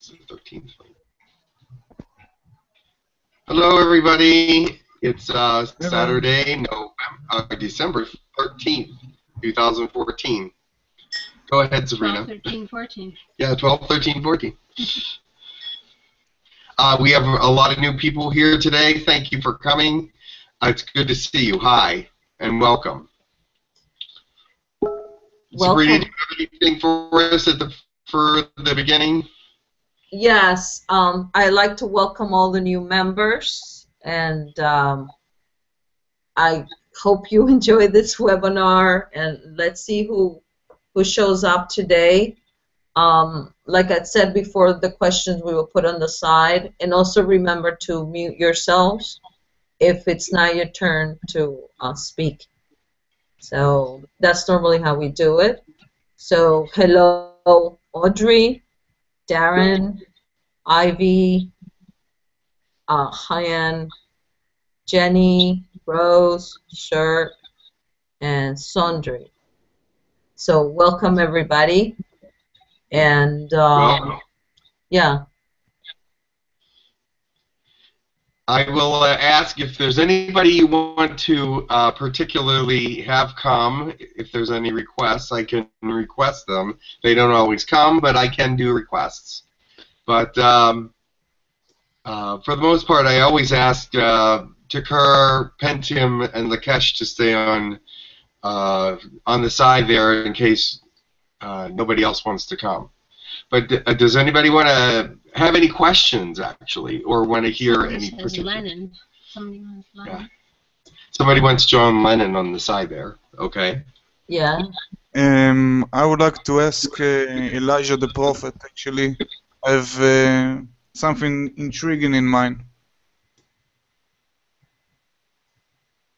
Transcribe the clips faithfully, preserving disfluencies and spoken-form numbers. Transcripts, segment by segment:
It's the thirteenth. Hello, everybody. It's uh, Saturday, November, uh, December thirteenth, two thousand fourteen. Go ahead, Sabrina. twelve, thirteen, fourteen. Yeah, twelve, thirteen, fourteen. Uh, we have a lot of new people here today. Thank you for coming. Uh, it's good to see you. Hi, and welcome. welcome. Sabrina, do you have anything for us at the, for the beginning? Yes. Um, I'd like to welcome all the new members, and um, I hope you enjoy this webinar, and let's see who who shows up today. Um, like I said before, the questions we will put on the side, and also remember to mute yourselves if it's not your turn to uh, speak. So that's normally how we do it. So hello, Audrey, Darren, Ivy, uh, Hyan, Jenny, Rose, Shirt, and Sondri. So welcome, everybody. And um, well, yeah, I will uh, ask if there's anybody you want to uh, particularly have come. If there's any requests, I can request them. They don't always come, but I can do requests. But um, uh, for the most part, I always ask uh, Takur, Pentium, and Lakesh to stay on uh, on the side there in case Uh, nobody else wants to come. But uh, does anybody want to have any questions, actually, or want to hear Someone any particular? Lennon. Somebody wants Lennon. Yeah. Somebody wants John Lennon on the side there. Okay. Yeah. Um, I would like to ask uh, Elijah the prophet, actually. I have uh, something intriguing in mind.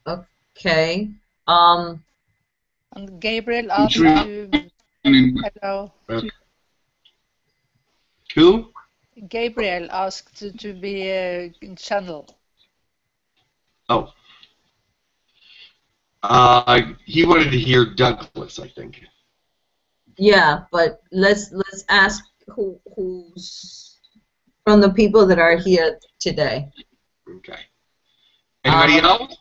Okay. Um, and Gabriel asked you... Hello. Who? Gabriel asked to, to be uh, in channel. Oh. Uh, he wanted to hear Douglas, I think. Yeah, but let's let's ask who who's from the people that are here today. Okay. Anybody um, else?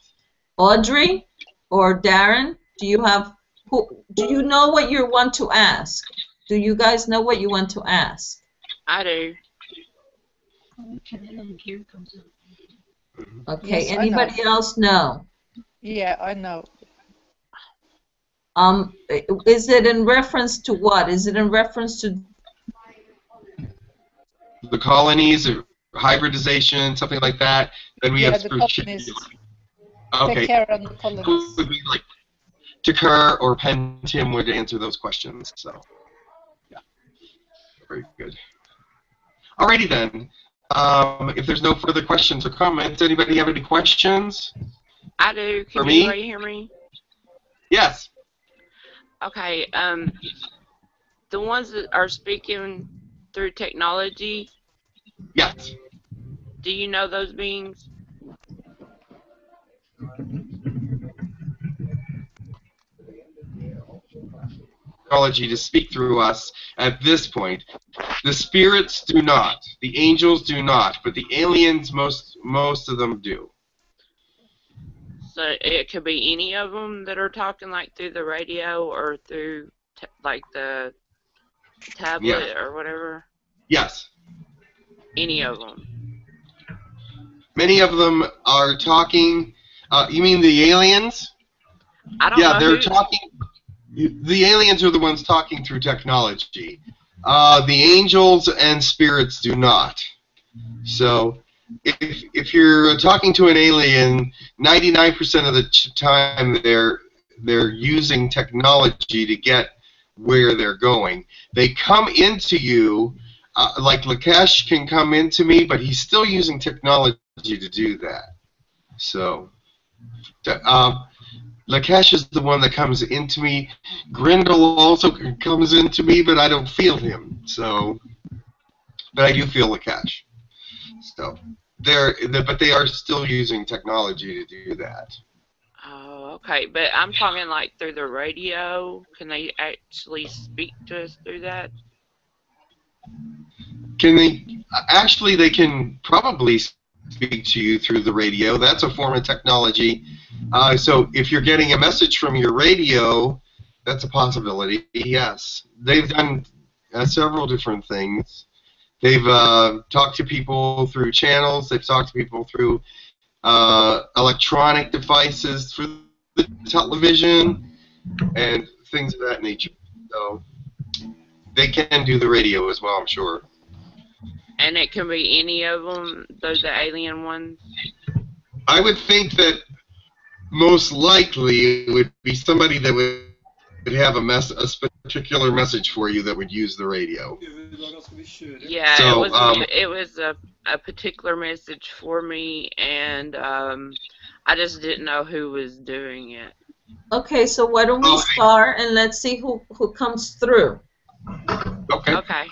Audrey or Darren? Do you have? Who, do you know what you want to ask? Do you guys know what you want to ask? I do. Okay, yes, anybody I know. else know? Yeah, I know. Um, is it in reference to what? Is it in reference to... the colonies, or hybridization, something like that? Then we yeah, have... the colonies. Okay. Take care of the colonies. Takur or Pentium would answer those questions. So, yeah, very good. Alrighty then. Um, if there's no further questions or comments, anybody have any questions? I do. Can you already hear me? Yes. Okay. Um, the ones that are speaking through technology. Yes. Do you know those beings? To speak through us at this point. The spirits do not. The angels do not. But the aliens, most most of them do. So it could be any of them that are talking, like through the radio or through t like the tablet yes. or whatever? Yes. Any of them? Many of them are talking. Uh, you mean the aliens? I don't yeah, know. Yeah, they're who. talking. The aliens are the ones talking through technology. Uh, the angels and spirits do not. So if, if you're talking to an alien, ninety-nine percent of the time they're, they're using technology to get where they're going. They come into you, uh, like Lakesh can come into me, but he's still using technology to do that. So... To, uh, Lakesh is the one that comes into me. Grindel also comes into me, but I don't feel him. So, but I do feel Lakesh. So, they're, they're but they are still using technology to do that. Oh, okay. But I'm talking like through the radio. Can they actually speak to us through that? Can they, actually they can probably speak to you through the radio. That's a form of technology. Uh, so if you're getting a message from your radio, that's a possibility, yes. They've done uh, several different things. They've uh, talked to people through channels. They've talked to people through uh, electronic devices, through the television, and things of that nature. So they can do the radio as well, I'm sure. And it can be any of them, those the alien ones? I would think that most likely it would be somebody that would have a, mess, a particular message for you that would use the radio. Yeah, so, it was, um, it was a, a particular message for me, and um, I just didn't know who was doing it. Okay, so why don't we okay. start and let's see who, who comes through. Okay. Okay,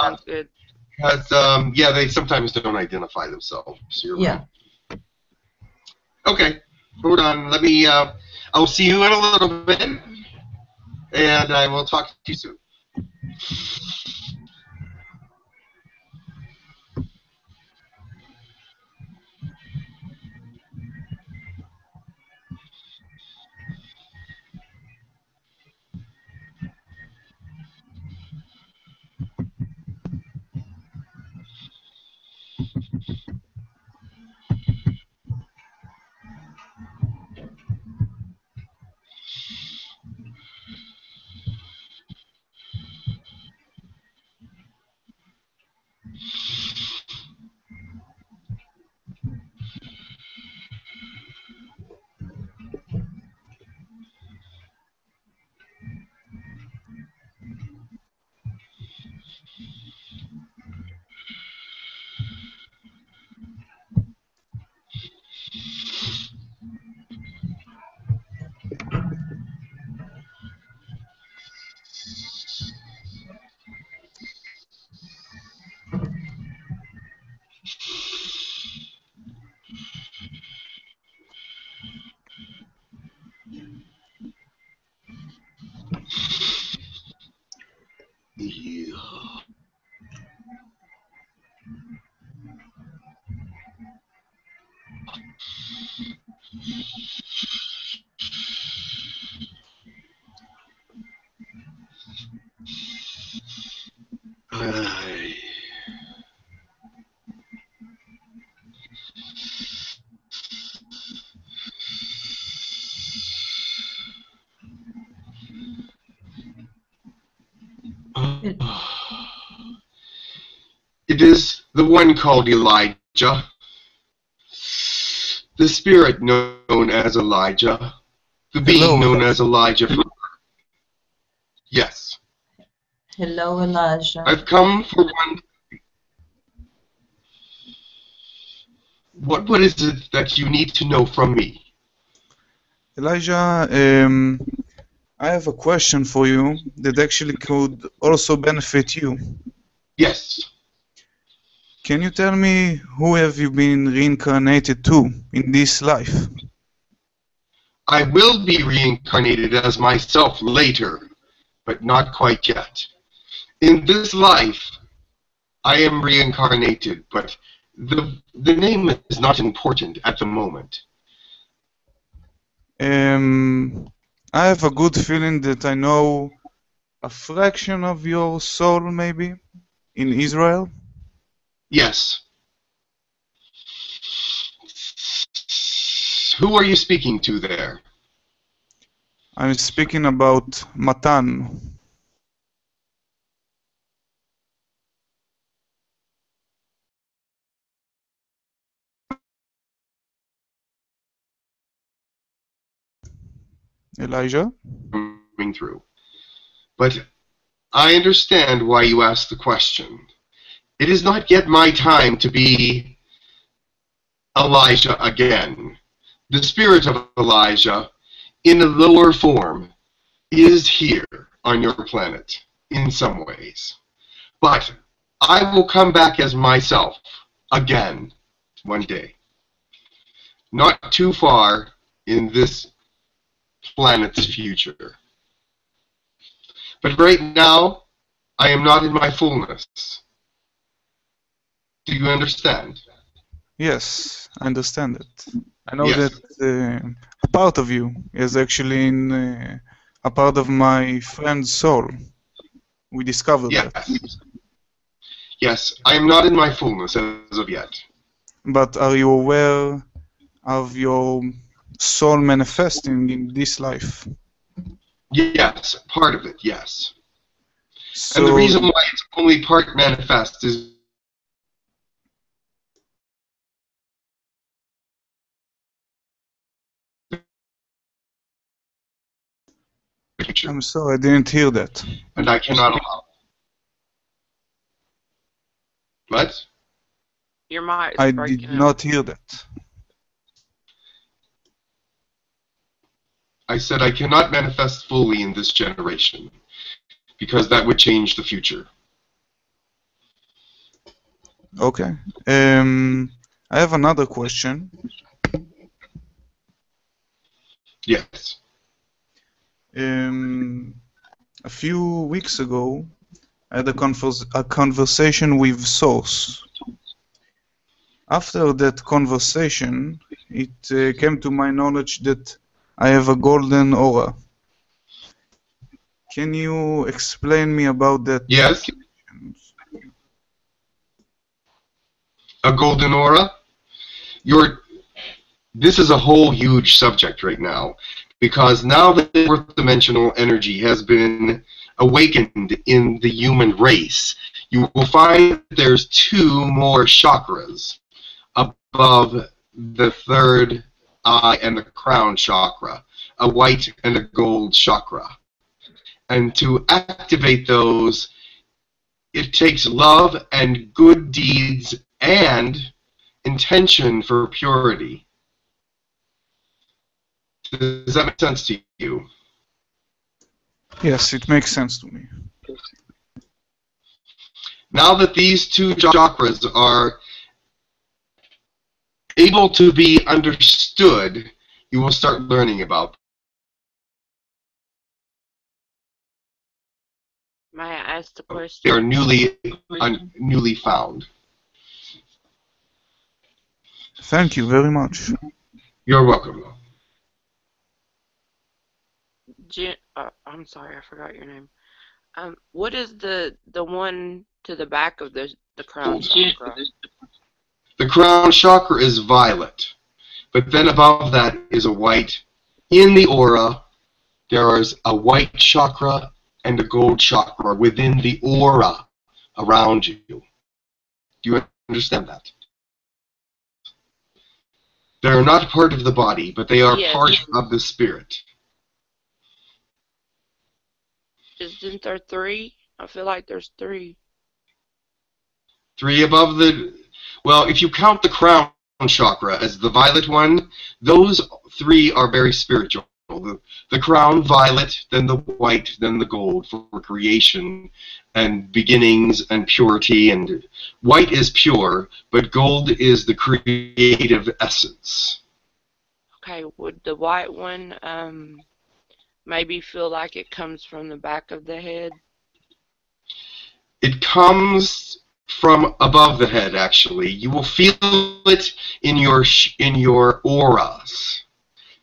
sounds um, good. But, um, yeah, they sometimes don't identify themselves. So you're yeah. Right. Okay, hold on. Let me, uh, I'll see you in a little bit, and I will talk to you soon. It is the one called Elijah, the spirit known as Elijah, the being Hello. known as Elijah. Yes. Hello, Elijah. I've come for one. What, what is it that you need to know from me? Elijah, um, I have a question for you that actually could also benefit you. Yes. Can you tell me who have you been reincarnated to in this life? I will be reincarnated as myself later, but not quite yet. In this life, I am reincarnated, but the, the name is not important at the moment. Um, I have a good feeling that I know a fraction of your soul, maybe, in Israel. Yes. Who are you speaking to there? I'm speaking about Matan. Elijah? Coming through. But I understand why you asked the question. It is not yet my time to be Elijah again. The spirit of Elijah, in a lower form, is here on your planet in some ways. But I will come back as myself again one day. Not too far in this planet's future. But right now, I am not in my fullness. Do you understand? Yes, I understand it. I know yes. that uh, a part of you is actually in uh, a part of my friend's soul. We discovered yes. that. Yes, I am not in my fullness as of yet. But are you aware of your soul manifesting in this life? Yes, part of it, yes. So, and the reason why it's only part manifest is I'm sorry, I didn't hear that. And I cannot allow. What? Your mic is breaking. I did not hear that. I said I cannot manifest fully in this generation, because that would change the future. Okay. Um, I have another question. Yes. Um, a few weeks ago, I had a, converse, a conversation with Source. After that conversation, it uh, came to my knowledge that I have a golden aura. Can you explain me about that? Yes. A golden aura? You're, this is a whole huge subject right now, because now that the fourth dimensional energy has been awakened in the human race, you will find that there's two more chakras above the third eye and the crown chakra, a white and a gold chakra. And to activate those, it takes love and good deeds and intention for purity. Does that make sense to you? Yes, it makes sense to me. Now that these two chakras are able to be understood, you will start learning about them. May I ask the question? They are newly, un, newly found. Thank you very much. You're welcome. Jan, uh, I'm sorry, I forgot your name. Um, what is the the one to the back of the the crown chakra? The crown chakra is violet, but then above that is a white. In the aura, there is a white chakra and a gold chakra within the aura around you. Do you understand that? They are not part of the body, but they are yes. part of the spirit. Isn't there three? I feel like there's three. Three above the... Well, if you count the crown chakra as the violet one, those three are very spiritual. The, the crown, violet, then the white, then the gold for creation and beginnings and purity. And white is pure, but gold is the creative essence. Okay, would the white one... Um maybe feel like it comes from the back of the head? It comes from above the head, actually. You will feel it in your in your auras.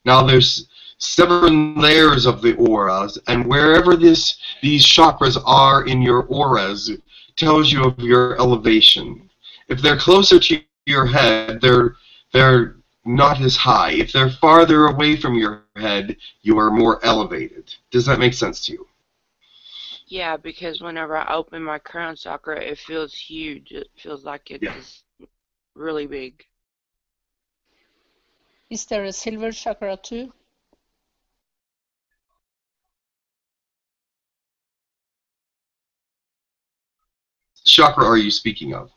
Now there's seven layers of the auras, and wherever this these chakras are in your auras tells you of your elevation. If they're closer to your head, they're they're not as high. If they're farther away from your head, you are more elevated. Does that make sense to you? Yeah, because whenever I open my crown chakra, it feels huge. It feels like it's yeah. really big. Is there a silver chakra too? What chakra are you speaking of?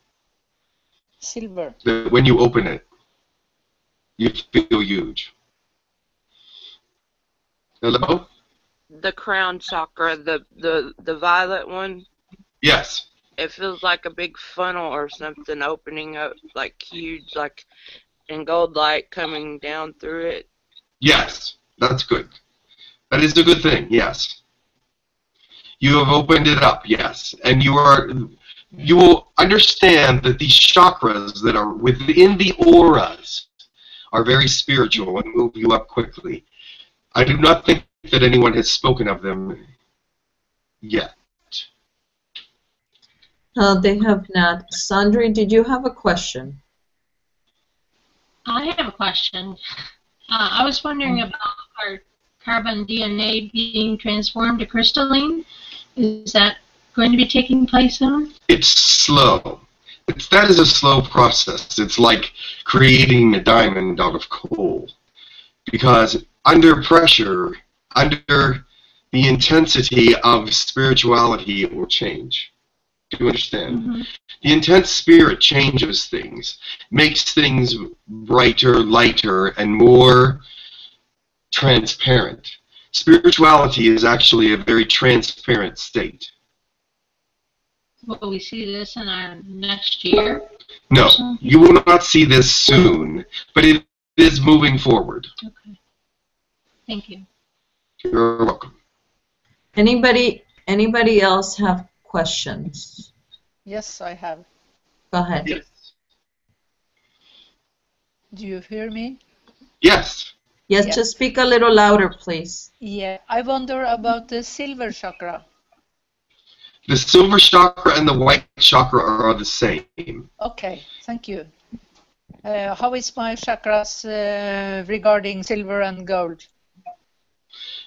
Silver. When you open it, you feel huge. Hello? The crown chakra, the, the, the violet one? Yes. It feels like a big funnel or something opening up, like huge, like, and gold light coming down through it. Yes, that's good. That is a good thing, yes. You have opened it up, yes. And you are, you will understand that these chakras that are within the auras are very spiritual and move you up quickly. I do not think that anyone has spoken of them yet. Uh, they have not. Sandri, did you have a question? I have a question. Uh, I was wondering about our carbon D N A being transformed to crystalline. Is that going to be taking place soon? It's slow. It's, that is a slow process. It's like creating a diamond out of coal. Because under pressure, under the intensity of spirituality, it will change. Do you understand? Mm-hmm. The intense spirit changes things, makes things brighter, lighter, and more transparent. Spirituality is actually a very transparent state. Will we see this in our next year? No, you will not see this soon, but it is moving forward. Okay. Thank you. You're welcome. Anybody, anybody else have questions? Yes, I have. Go ahead. Yes. Do you hear me? Yes. Yes, yes. Just speak a little louder, please. Yeah, I wonder about the silver chakra. The silver chakra and the white chakra are the same. Okay, thank you. Uh, how is my chakras uh, regarding silver and gold?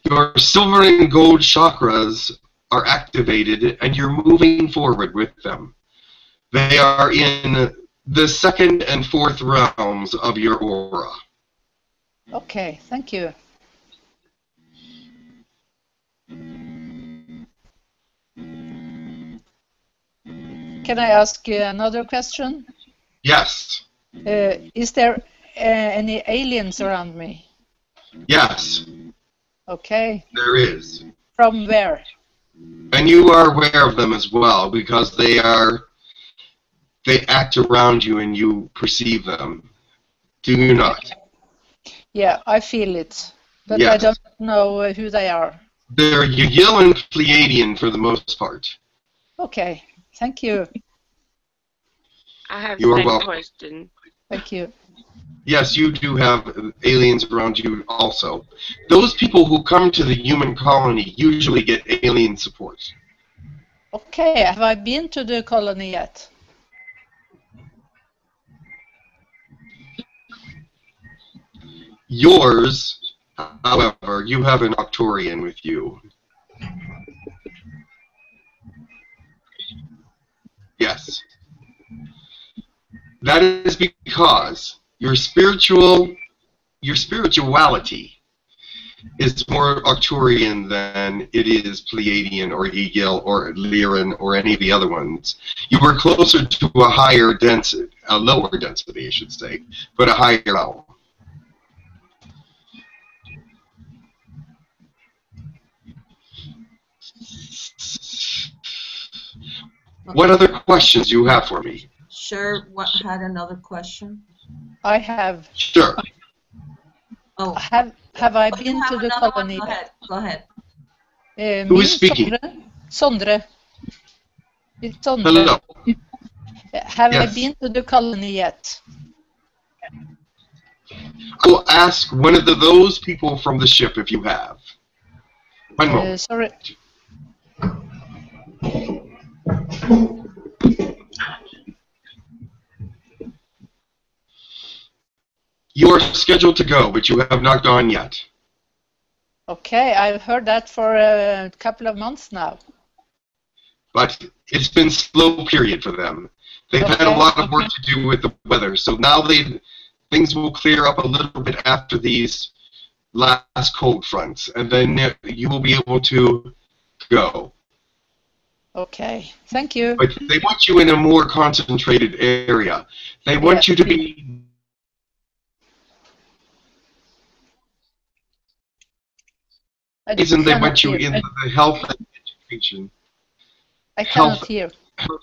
Your silver and gold chakras are activated and you're moving forward with them. They are in the second and fourth realms of your aura. Okay, thank you. Can I ask you another question? Yes. Uh, is there uh, any aliens around me? Yes. Okay. There is. From where? And you are aware of them as well, because they are, they act around you and you perceive them. Do you not? Yeah, I feel it, but yes. I don't know who they are. They're Yahyel and Pleiadian for the most part. Okay, thank you. I have a question. Thank you. Yes, you do have aliens around you also. Those people who come to the human colony usually get alien support. Okay, have I been to the colony yet? Yours, however, you have an Octorian with you. Yes. That is because your spiritual, your spirituality is more Arcturian than it is Pleiadian or Yahyel or Lyran or any of the other ones. You were closer to a higher density, a lower density, I should say, but a higher level. What other questions do you have for me? Sure, what had another question? I have. Sure. Oh, have have I been to the colony? Go ahead. Go ahead. Uh, Who is speaking? Sondre. It's Sondre. Hello. Have yes. I been to the colony yet? I will ask one of the, those people from the ship if you have. One uh, moment. Sorry. You are scheduled to go, but you have not gone yet. Okay, I've heard that for a couple of months now. But it's been a slow period for them. They've okay. had a lot of work to do with the weather, so now they things will clear up a little bit after these last cold fronts, and then you will be able to go. Okay, thank you. But they want you in a more concentrated area. They want yeah. you to be... The reason they want you into the health and education. I cannot health, hear. Health.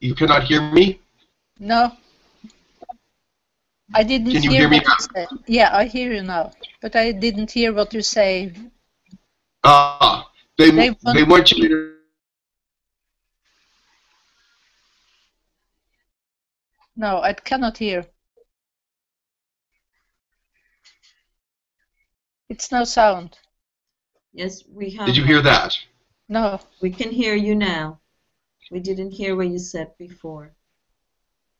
You cannot hear me? No. I didn't Can you hear, hear me what now? You said. Yeah, I hear you now. But I didn't hear what you say. Ah, uh, they, they, they want you No, I cannot hear. It's no sound. Yes, we have. Did you hear that? No. We can hear you now. We didn't hear what you said before.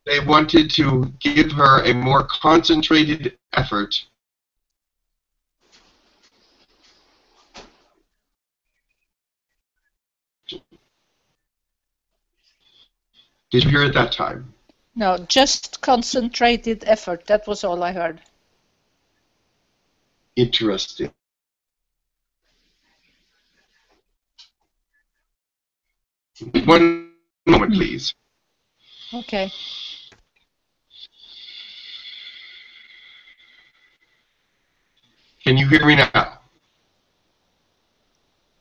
They wanted to give her a more concentrated effort. Did you hear it that time? No, just concentrated effort. That was all I heard. Interesting. One moment, please. Okay. Can you hear me now?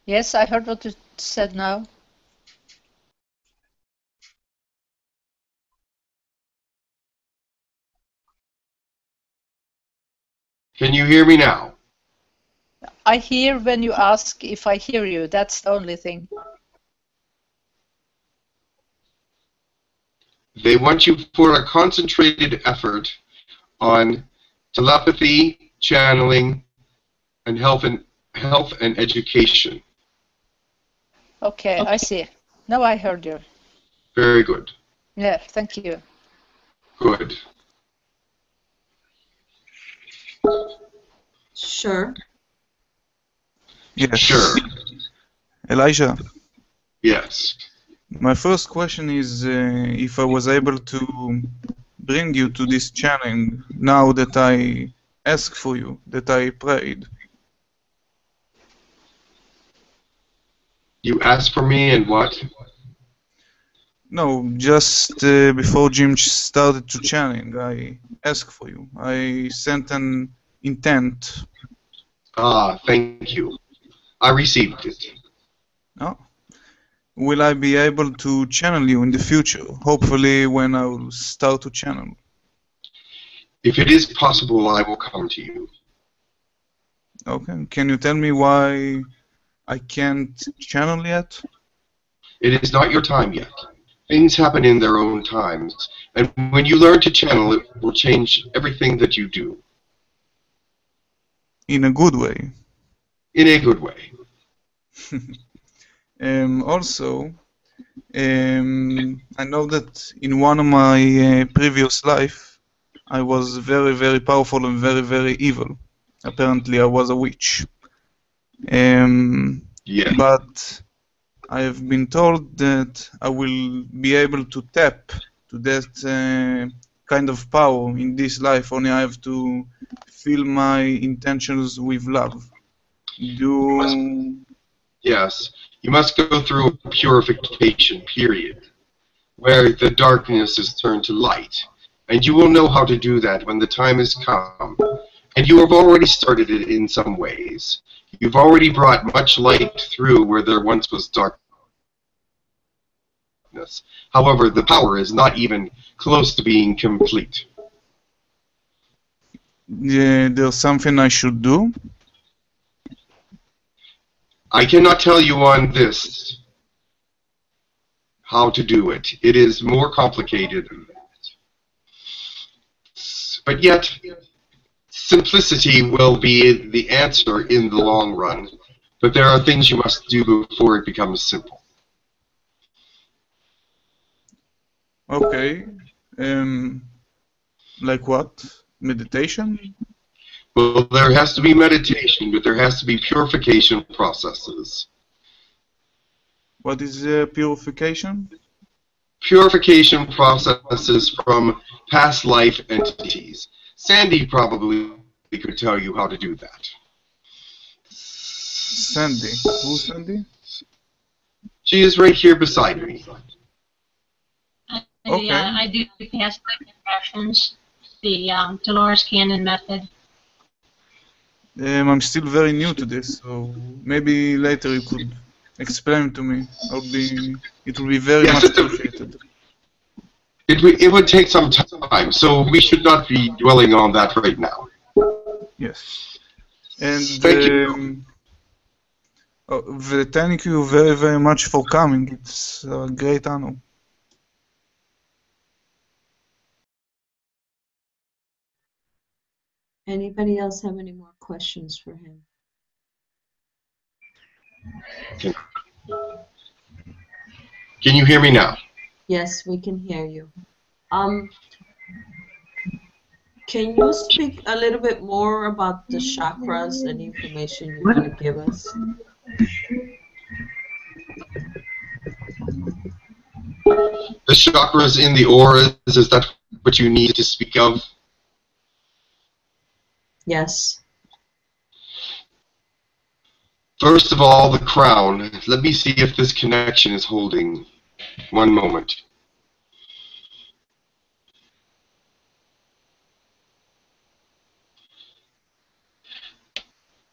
Yes, I heard what you said now. Can you hear me now? I hear when you ask if I hear you. That's the only thing. They want you for a concentrated effort on telepathy, channeling, and health and health and education. Okay, I see. Now I heard you. Very good. Yeah, thank you. Good. Sure. Yes. Sure. Elijah. Yes. My first question is uh, if I was able to bring you to this channeling now that I asked for you, that I prayed. You asked for me and what? No, just uh, before Jim started to channeling, I asked for you. I sent an intent. Ah, thank you. I received it. No. Will I be able to channel you in the future? Hopefully when I will start to channel. If it is possible, I will come to you. Okay. Can you tell me why I can't channel yet? It is not your time yet. Things happen in their own times. And when you learn to channel, it will change everything that you do. In a good way. In a good way. um, also, um, I know that in one of my uh, previous life, I was very, very powerful and very, very evil. Apparently, I was a witch. Um, yeah. But I have been told that I will be able to tap to that uh, kind of power in this life, only I have to fill my intentions with love. Do... Yes, you must go through a purification period, where the darkness is turned to light, and you will know how to do that when the time has come. And you have already started it in some ways. You've already brought much light through where there once was darkness. However, the power is not even close to being complete. Yeah, there's something I should do? I cannot tell you on this how to do it. It is more complicated than that. But yet, simplicity will be the answer in the long run, but there are things you must do before it becomes simple. Okay. Um, like what? Meditation? Well, there has to be meditation, but there has to be purification processes. What is uh, purification? Purification processes from past life entities. Sandy probably could tell you how to do that. Sandy? Who's Sandy? She is right here beside me. Okay. Uh, I do past life regressions, the um, Dolores Cannon method. Um, I'm still very new to this, so maybe later you could explain to me. I'll be, it will be very yes, much appreciated. It, it would take some time, so we should not be dwelling on that right now. Yes. And thank um, you. Oh, thank you very, very much for coming. It's a great honor. Anybody else have any more questions for him? Can, can you hear me now? Yes, we can hear you. Um, can you speak a little bit more about the chakras and information you're going to give us? The chakras in the auras, is that what you need to speak of? Yes. First of all, the crown. Let me see if this connection is holding. One moment.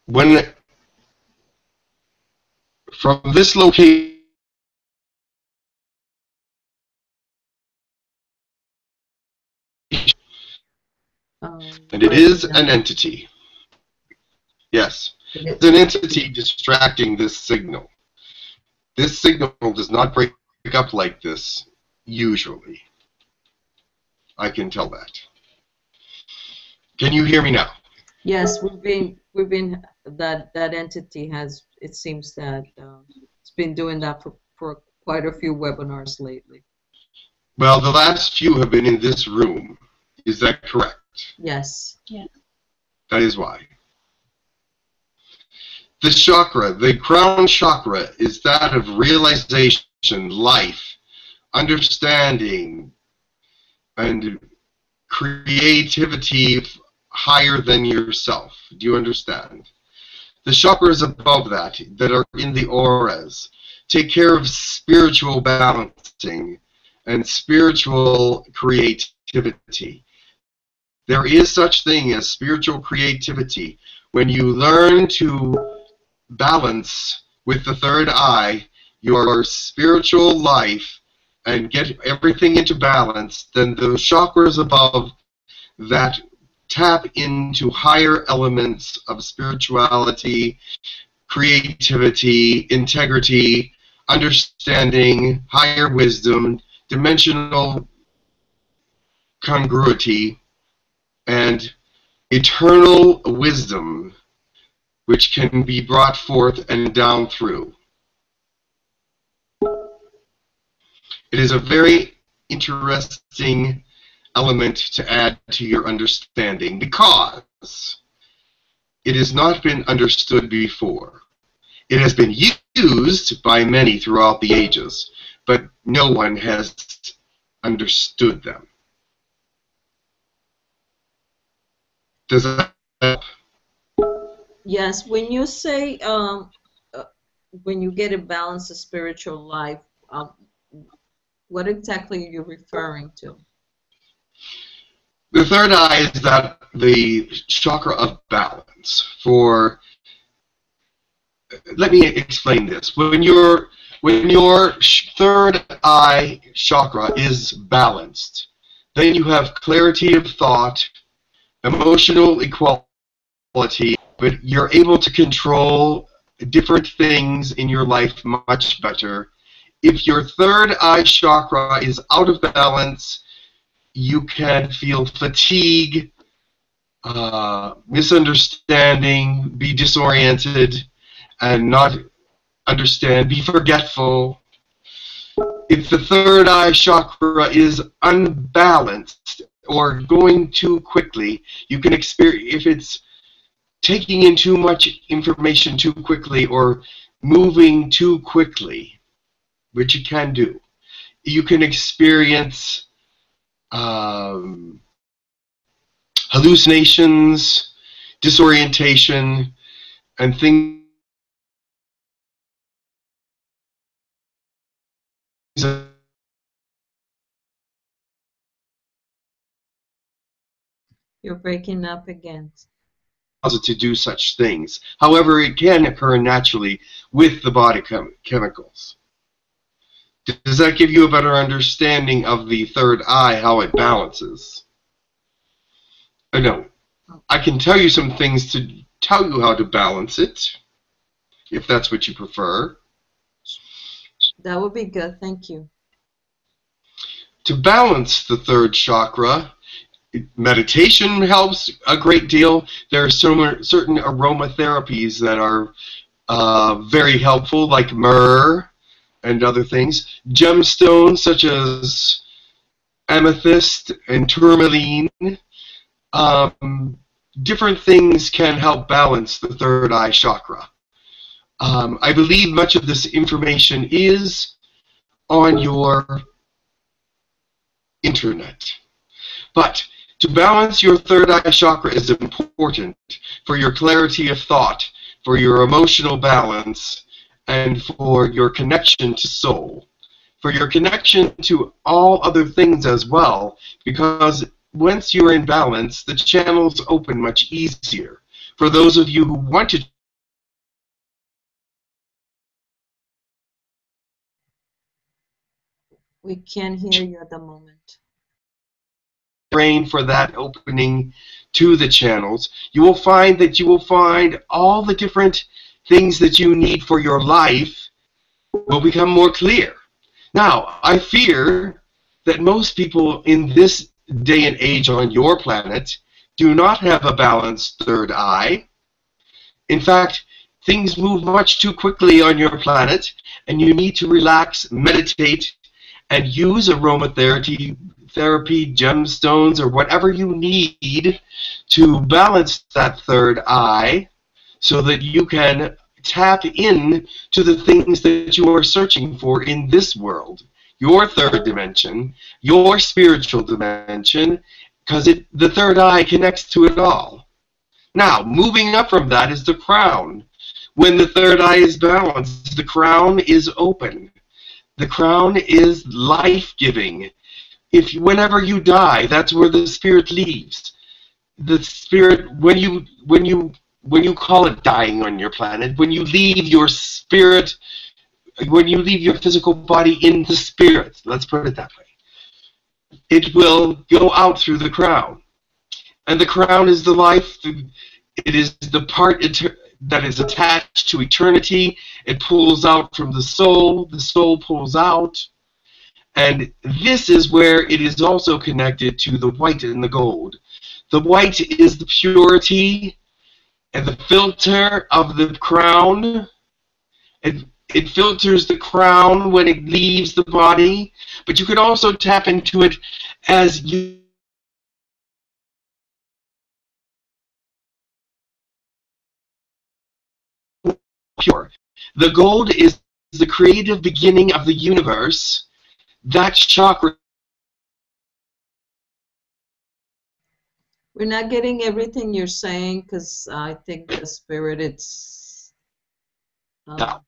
When from this location, and it is an entity. Yes. It's an entity distracting this signal. This signal does not break up like this, usually. I can tell that. Can you hear me now? Yes, we've been, we've been, that, that entity has, it seems that uh, it's been doing that for, for quite a few webinars lately. Well, the last few have been in this room. Is that correct? Yes. Yeah. That is why. The chakra, the crown chakra, is that of realization, life, understanding, and creativity higher than yourself. Do you understand? The chakras above that, that are in the auras, take care of spiritual balancing and spiritual creativity. There is such thing as spiritual creativity when you learn to balance with the third eye your spiritual life and get everything into balance. Then the chakras above that tap into higher elements of spirituality, creativity, integrity, understanding, higher wisdom, dimensional congruity, and eternal wisdom, which can be brought forth and down through. It is a very interesting element to add to your understanding because it has not been understood before. It has been used by many throughout the ages, but no one has understood them. Does that help? Yes. When you say um, uh, when you get a balance of spiritual life, um, what exactly are you referring to? The third eye is that the chakra of balance. For let me explain this. When your when your third eye chakra is balanced, then you have clarity of thought, emotional equality, but you're able to control different things in your life much better. If your third eye chakra is out of balance, you can feel fatigue, uh, misunderstanding, be disoriented, and not understand, be forgetful. If the third eye chakra is unbalanced, or going too quickly, you can experience, if it's taking in too much information too quickly or moving too quickly, which you can do, you can experience um, hallucinations, disorientation, and things You're breaking up again. To do such things. However, it can occur naturally with the body chem chemicals. Does that give you a better understanding of the third eye, how it balances? Oh, no. I can tell you some things to tell you how to balance it, if that's what you prefer. That would be good. Thank you. To balance the third chakra, meditation helps a great deal. There are certain aromatherapies that are uh, very helpful, like myrrh and other things. Gemstones such as amethyst and tourmaline. Um, different things can help balance the third eye chakra. Um, I believe much of this information is on your internet. But to balance your third eye chakra is important for your clarity of thought, for your emotional balance, and for your connection to soul, for your connection to all other things as well, because once you're in balance, the channels open much easier. For those of you who want to We can't hear you at the moment. Brain for that opening to the channels, you will find that you will find all the different things that you need for your life will become more clear. Now, I fear that most people in this day and age on your planet do not have a balanced third eye. In fact, things move much too quickly on your planet, and you need to relax, meditate, and use aromatherapy, therapy, gemstones, or whatever you need to balance that third eye so that you can tap in to the things that you are searching for in this world, your third dimension, your spiritual dimension, because the third eye connects to it all. Now, moving up from that is the crown. When the third eye is balanced, the crown is open. The crown is life-giving. If whenever you die, that's where the spirit leaves. The spirit, when you when you when you call it dying on your planet, when you leave your spirit, when you leave your physical body in the spirit, let's put it that way, it will go out through the crown, and the crown is the life. It is the part that is attached to eternity. It pulls out from the soul. The soul pulls out. And this is where it is also connected to the white and the gold. The white is the purity and the filter of the crown. It, it filters the crown when it leaves the body. But you could also tap into it as you pure. The gold is the creative beginning of the universe. That chakra. We're not getting everything you're saying because I think the spirit it's. Um, no.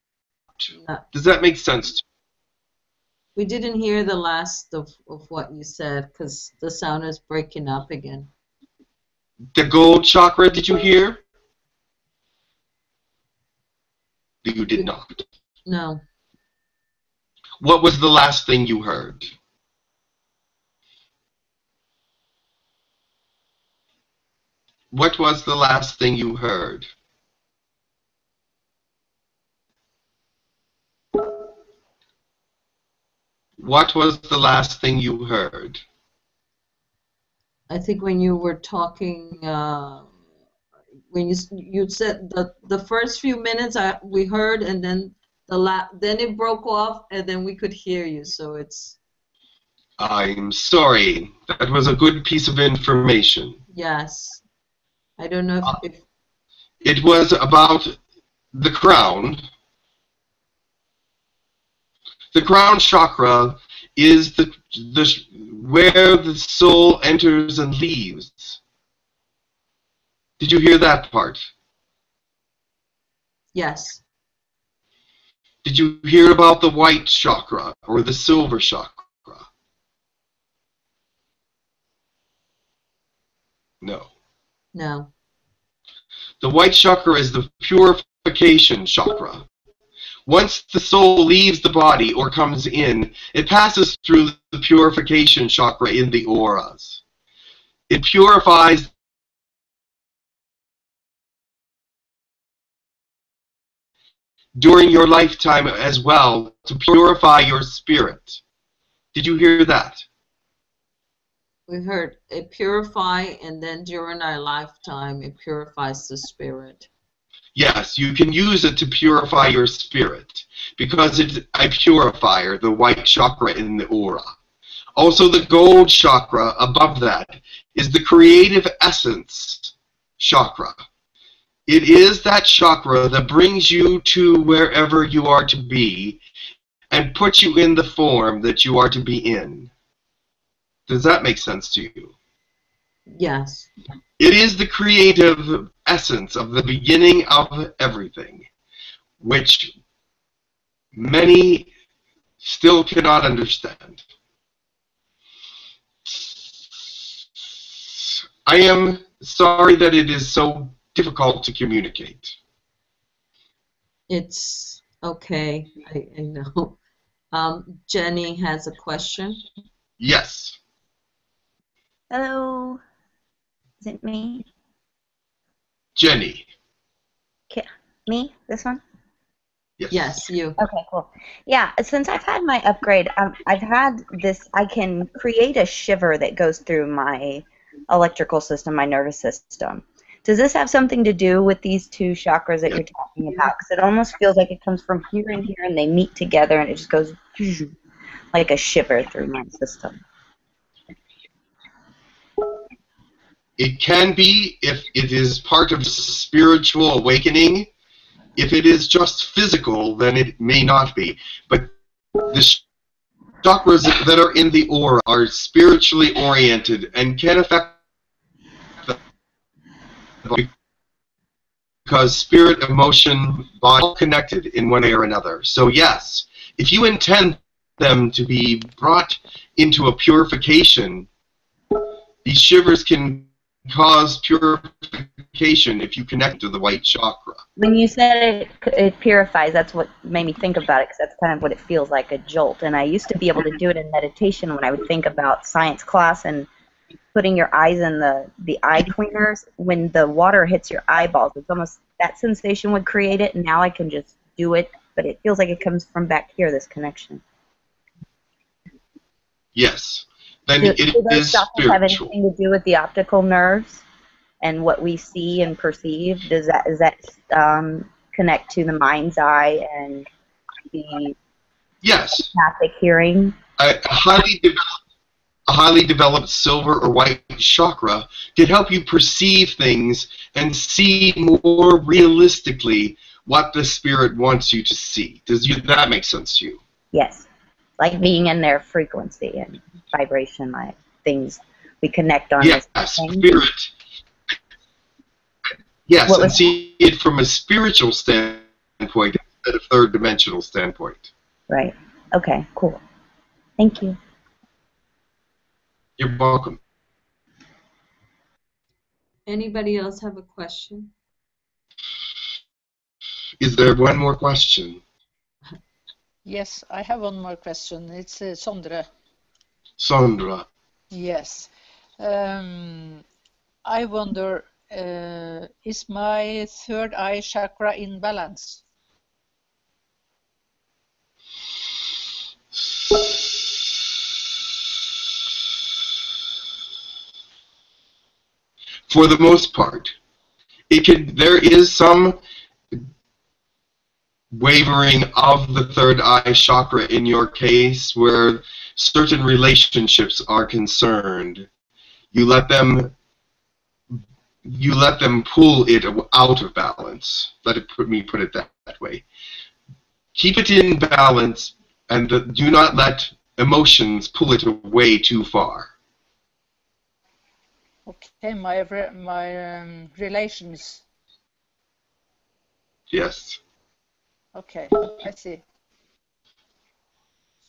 Not. Does that make sense? We didn't hear the last of of what you said because the sound is breaking up again. The gold chakra. Did you hear? You did not. No. What was the last thing you heard? What was the last thing you heard? What was the last thing you heard? I think when you were talking... Uh... When you you said the the first few minutes I we heard, and then the la then it broke off, and then we could hear you. So it's. I'm sorry. That was a good piece of information. Yes, I don't know if. Uh, if it was about the crown. The crown chakra is the the where the soul enters and leaves. Did you hear that part? Yes. Did you hear about the white chakra or the silver chakra? No. No. The white chakra is the purification chakra. Once the soul leaves the body or comes in, it passes through the purification chakra in the auras. It purifies during your lifetime as well, to purify your spirit. Did you hear that? We heard it purify, and then during our lifetime, it purifies the spirit. Yes, you can use it to purify your spirit because it's a purifier, the white chakra in the aura. Also, the gold chakra above that is the creative essence chakra. It is that chakra that brings you to wherever you are to be and puts you in the form that you are to be in. Does that make sense to you? Yes. It is the creative essence of the beginning of everything, which many still cannot understand. I am sorry that it is so difficult to communicate. It's okay. I, I know. Um, Jenny has a question. Yes. Hello. Is it me? Jenny. Okay. Me? This one? Yes. Yes, you. Okay, cool. Yeah, since I've had my upgrade, um, I've had this, I can create a shiver that goes through my electrical system, my nervous system. Does this have something to do with these two chakras that you're talking about? Because it almost feels like it comes from here and here, and they meet together, and it just goes like a shiver through my system. It can be if it is part of spiritual awakening. If it is just physical, then it may not be. But the chakras that are in the aura are spiritually oriented and can affect the body because spirit, emotion, body are connected in one way or another. So yes, if you intend them to be brought into a purification, these shivers can cause purification if you connect to the white chakra. When you said it, it purifies, that's what made me think about it, because that's kind of what it feels like, a jolt. And I used to be able to do it in meditation when I would think about science class and putting your eyes in the, the eye cleaners. When the water hits your eyeballs, it's almost that sensation would create it, and now I can just do it, but it feels like it comes from back here, this connection. Yes. Then do, it do those is spiritual. Have anything to do with the optical nerves and what we see and perceive? Does that is that um, connect to the mind's eye and the yes empathic hearing? A highly de a highly developed silver or white chakra can help you perceive things and see more realistically what the spirit wants you to see. Does you, that make sense to you? Yes. Like being in their frequency and vibration, like things we connect on. Yes, spirit. Yes, what and see that? It from a spiritual standpoint, a third-dimensional standpoint. Right. Okay, cool. Thank you. You're welcome. Anybody else have a question? Is there one more question? Yes, I have one more question. It's uh, Sondre. Sondre. Yes. Um, I wonder, uh, is my third eye chakra in balance? For the most part, it can, there is some wavering of the third eye chakra in your case where certain relationships are concerned. You let them you let them pull it out of balance. Let it put me put it that, that way. Keep it in balance and the, do not let emotions pull it away too far. Okay, my my um, relations. Yes. Okay, I see.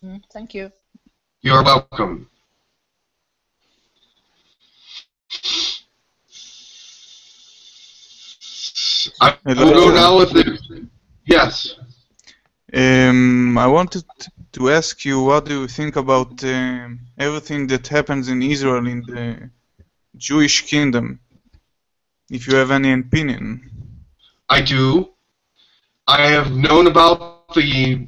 Mm, thank you. You're welcome. I don't know now if there's... Yes. Um, I wanted to ask you, what do you think about uh, everything that happens in Israel, in the Jewish kingdom? If you have any opinion. I do. I have known about the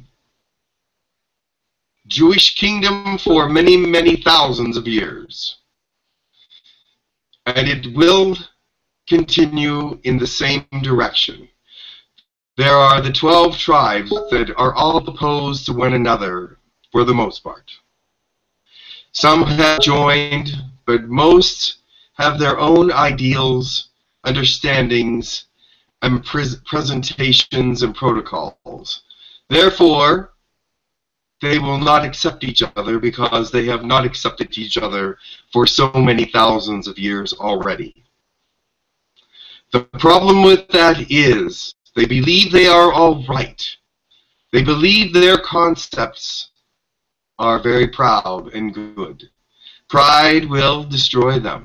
Jewish kingdom for many, many thousands of years. and it will continue in the same direction. There are the twelve tribes that are all opposed to one another for the most part. Some have joined, but most have their own ideals, understandings, and pres presentations and protocols. Therefore, they will not accept each other because they have not accepted each other for so many thousands of years already. The problem with that is they believe they are all right. They believe their concepts are very proud and good. Pride will destroy them.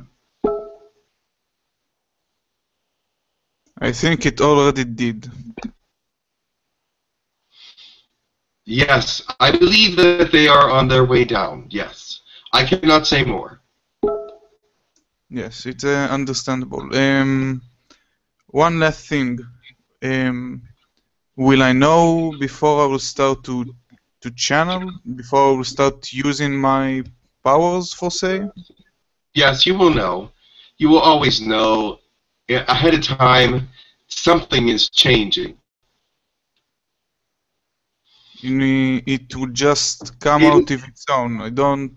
I think it already did. Yes, I believe that they are on their way down, yes. I cannot say more. Yes, it's uh, understandable. Um, one last thing. Um, will I know before I will start to, to channel, before I will start using my powers, for say? Yes, you will know. You will always know ahead of time something is changing. It will just come it, out of its own. I don't...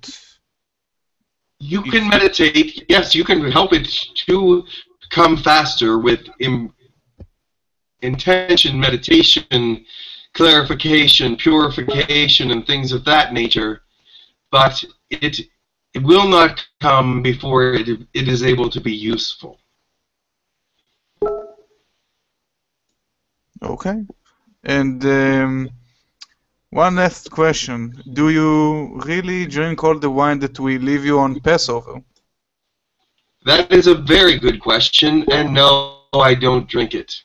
You can it, meditate. Yes, you can help it to come faster with im, intention, meditation, clarification, purification, and things of that nature. But it, it will not come before it, it is able to be useful. Okay. And... Um, one last question. Do you really drink all the wine that we leave you on Passover? That is a very good question, and no, I don't drink it.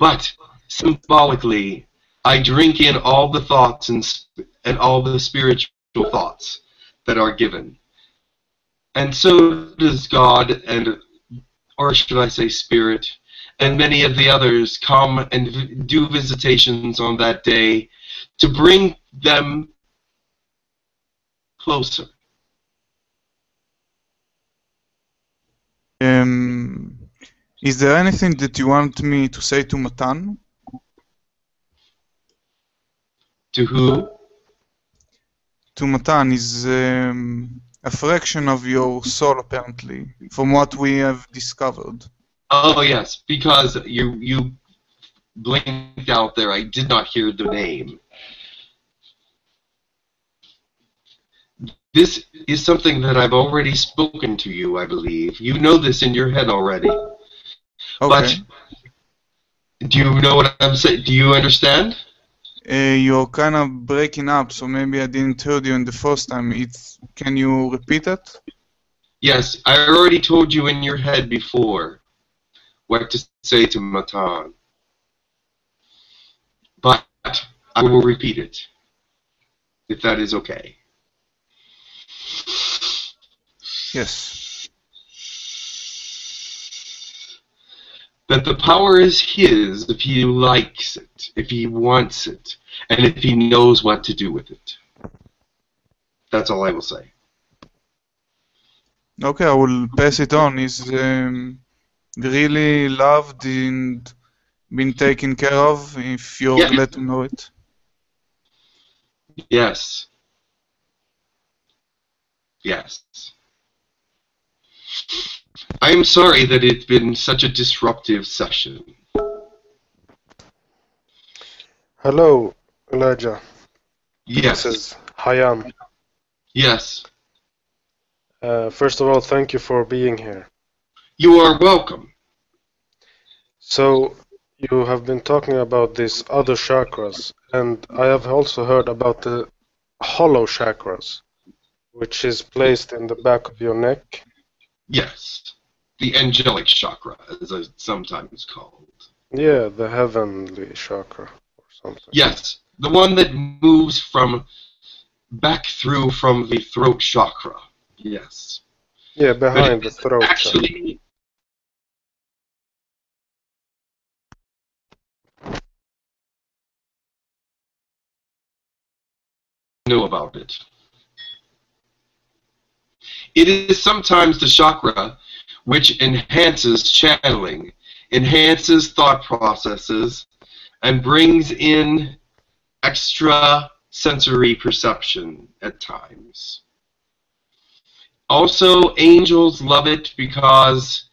But, symbolically, I drink in all the thoughts and, and all the spiritual thoughts that are given. And so does God, and, or should I say Spirit, and many of the others come and do visitations on that day to bring them closer. Um, is there anything that you want me to say to Matan? To who? To Matan is um, a fraction of your soul, apparently, from what we have discovered. Oh, yes, because you, you blinked out there. I did not hear the name. This is something that I've already spoken to you, I believe. You know this in your head already. Okay. But do you know what I'm saying? Do you understand? Uh, you're kind of breaking up, so maybe I didn't tell you in the first time. It's, can you repeat it? Yes, I already told you in your head before what to say to Matan. But I will repeat it, if that is okay. Yes. That the power is his if he likes it, if he wants it, and if he knows what to do with it. That's all I will say. Okay, I will pass it on. Is um really loved and been taken care of, if you're yes. glad to know it. Yes. Yes. I'm sorry that it's been such a disruptive session. Hello, Elijah. Yes. This is Hayam. Yes. Uh, first of all, thank you for being here. You are welcome. So, you have been talking about these other chakras, and I have also heard about the hollow chakras, which is placed in the back of your neck. Yes, the angelic chakra, as it's sometimes called. Yeah, the heavenly chakra or something. Yes, the one that moves from back through from the throat chakra. Yes. Yeah, behind the throat actually, chakra. Know about it. It is sometimes the chakra which enhances channeling, enhances thought processes, and brings in extra sensory perception at times. Also, angels love it because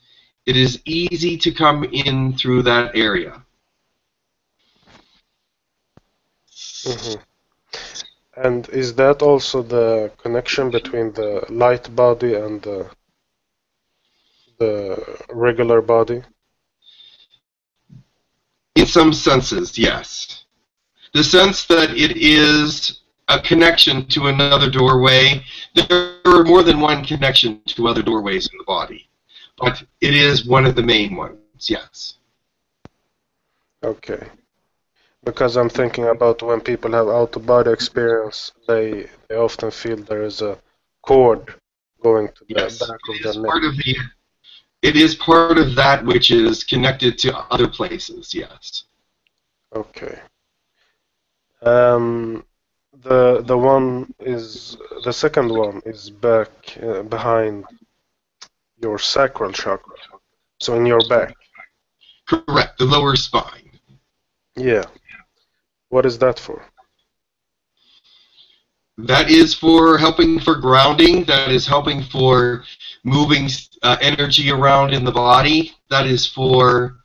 it is easy to come in through that area. Mm-hmm. And is that also the connection between the light body and the, the regular body? In some senses, yes. The sense that it is a connection to another doorway. There are more than one connection to other doorways in the body, but it is one of the main ones, yes. Okay. Because I'm thinking about when people have out-of-body experience, they, they often feel there is a cord going to the yes, back of their neck. Part of the, it is part of that which is connected to other places, yes. Okay. Um, the the one is the second one is back uh, behind your sacral chakra, so in your back. Correct, the lower spine. Yeah. What is that for? That is for helping for grounding. That is helping for moving uh, energy around in the body. That is for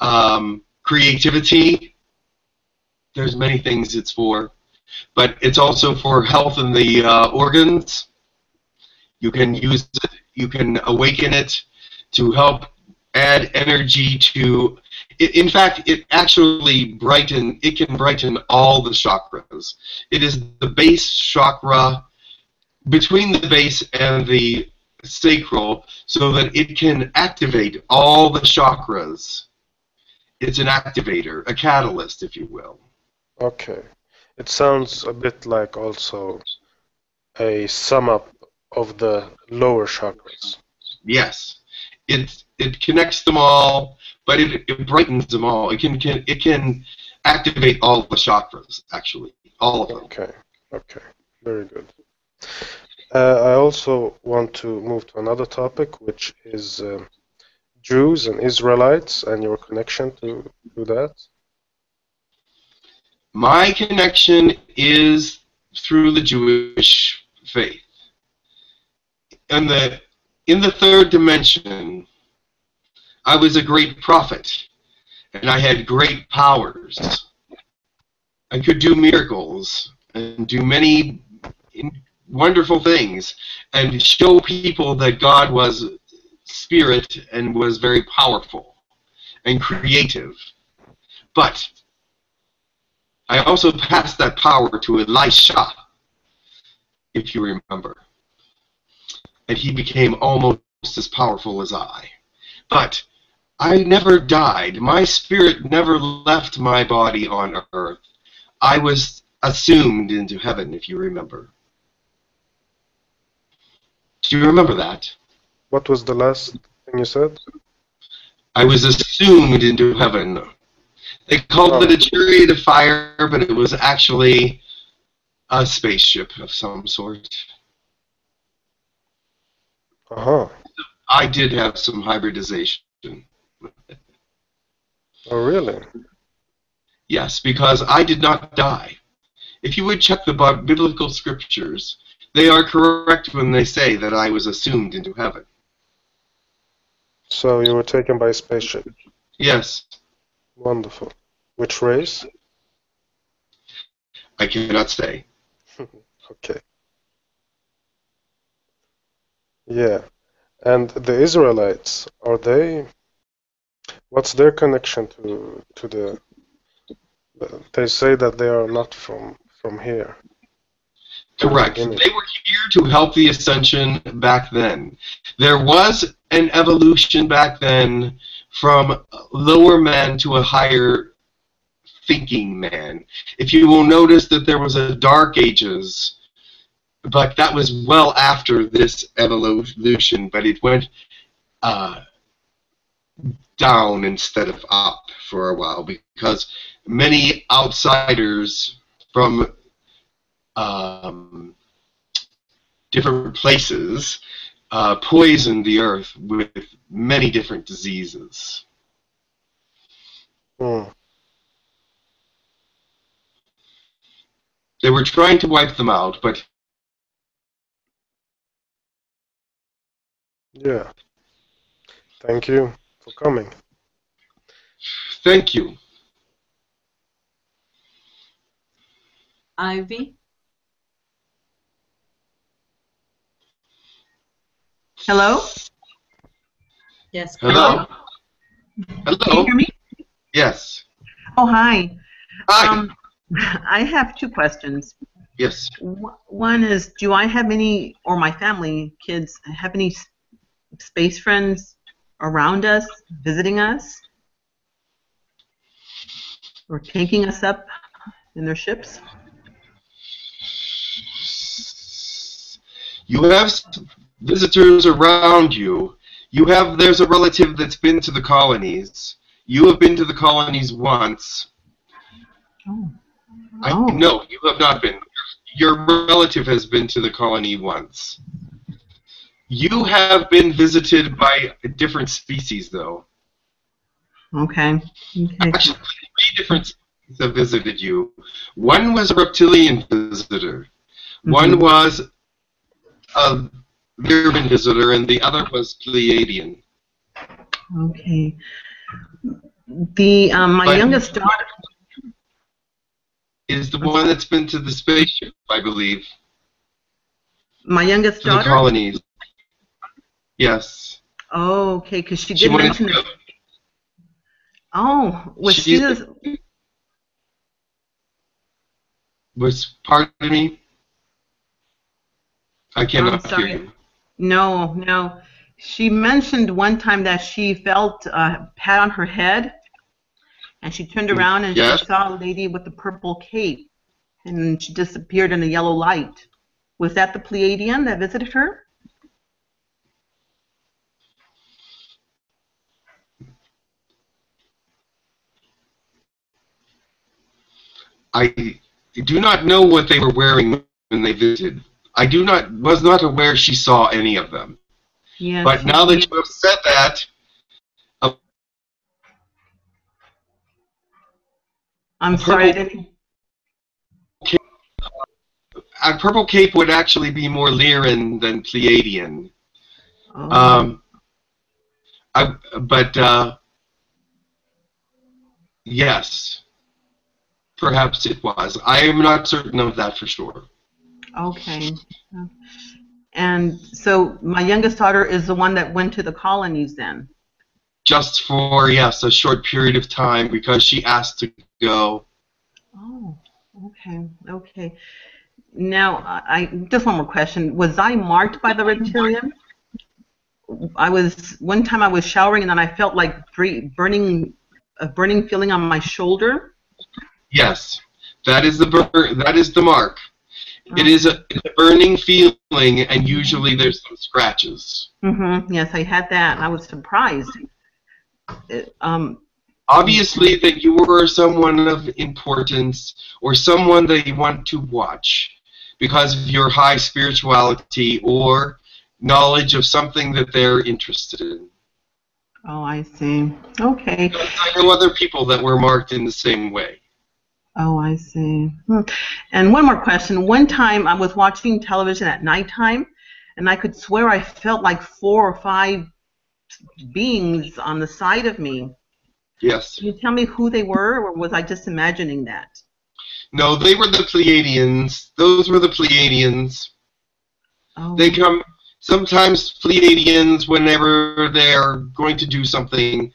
um, creativity. There's many things it's for. But it's also for health in the uh, organs. You can use it. You can awaken it to help add energy to... In fact, it actually brighten. It can brighten all the chakras. It is the base chakra between the base and the sacral, so that it can activate all the chakras. It's an activator, a catalyst, if you will. Okay. It sounds a bit like also a sum up of the lower chakras. Yes. It it connects them all. But it, it brightens them all. It can, can it can activate all the chakras, actually, all of them. Okay, okay, very good. Uh, I also want to move to another topic, which is uh, Jews and Israelites and your connection to, to that. My connection is through the Jewish faith. And the in the third dimension, I was a great prophet, and I had great powers. I could do miracles and do many wonderful things and show people that God was spirit and was very powerful and creative. But I also passed that power to Elisha, if you remember, and he became almost as powerful as I. But I never died. My spirit never left my body on earth. I was assumed into heaven, if you remember. Do you remember that? What was the last thing you said? I was assumed into heaven. They called oh. it a chariot of fire, but it was actually a spaceship of some sort. Uh-huh. I did have some hybridization. Oh, really? Yes, because I did not die. If you would check the biblical scriptures, they are correct when they say that I was assumed into heaven. So you were taken by a spaceship? Yes. Wonderful. Which race? I cannot say. Okay. Yeah. And the Israelites, are they? What's their connection to to the? They say that they are not from from here. Correct. The they were here to help the ascension back then. There was an evolution back then from lower man to a higher thinking man. If you will notice that there was a Dark Ages. But that was well after this evolution, but it went uh, down instead of up for a while because many outsiders from um, different places uh, poisoned the earth with many different diseases. Mm. They were trying to wipe them out, but yeah. Thank you for coming. Thank you. Ivy? Hello? Yes. Hello? Hello? Can you hear me? Yes. Oh, hi. Hi. Um, I have two questions. Yes. One is, do I have any, or my family, kids, have any space friends around us, visiting us, or taking us up in their ships? You have visitors around you. You have, there's a relative that's been to the colonies. You have been to the colonies once. Oh. Oh. I, no, you have not been. Your relative has been to the colony once. You have been visited by a different species, though. Okay. Okay. Actually, three different species have visited you. One was a reptilian visitor. Mm-hmm. One was a Lyran visitor, and the other was Pleiadian. Okay. The um, my but youngest daughter is the one that's been to the spaceship, I believe. My youngest daughter. To the colonies. Yes. Oh, okay. Because she did she mention it. Oh, was she? she this... Was pardon me. I cannot hear you. No, no. She mentioned one time that she felt a uh, pat on her head, and she turned around and yes. she saw a lady with a purple cape, and she disappeared in a yellow light. Was that the Pleiadian that visited her? I do not know what they were wearing when they visited. I do not was not aware she saw any of them. Yes, but now that you have said that, a I'm sorry. I didn't... Cape, a purple cape would actually be more Lyran than Pleiadian. Oh. Um, I, but uh, yes, perhaps it was. I am not certain of that for sure. Okay. And so my youngest daughter is the one that went to the colonies then? Just for, yes, a short period of time because she asked to go. Oh, okay, okay. Now, I just one more question. Was I marked by the reptilian? I was, one time I was showering and then I felt like burning, a burning feeling on my shoulder. Yes, that is the, bur that is the mark. It is a, it's a burning feeling, and usually there's some scratches. Mm-hmm. Yes, I had that, and I was surprised. It, um, Obviously that you were someone of importance or someone they want to watch because of your high spirituality or knowledge of something that they're interested in. Oh, I see. Okay. I know other people that were marked in the same way. Oh, I see. And one more question. One time I was watching television at nighttime, and I could swear I felt like four or five beings on the side of me. Yes. Can you tell me who they were, or was I just imagining that? No, they were the Pleiadians. Those were the Pleiadians. Oh. They come, sometimes Pleiadians, whenever they're going to do something,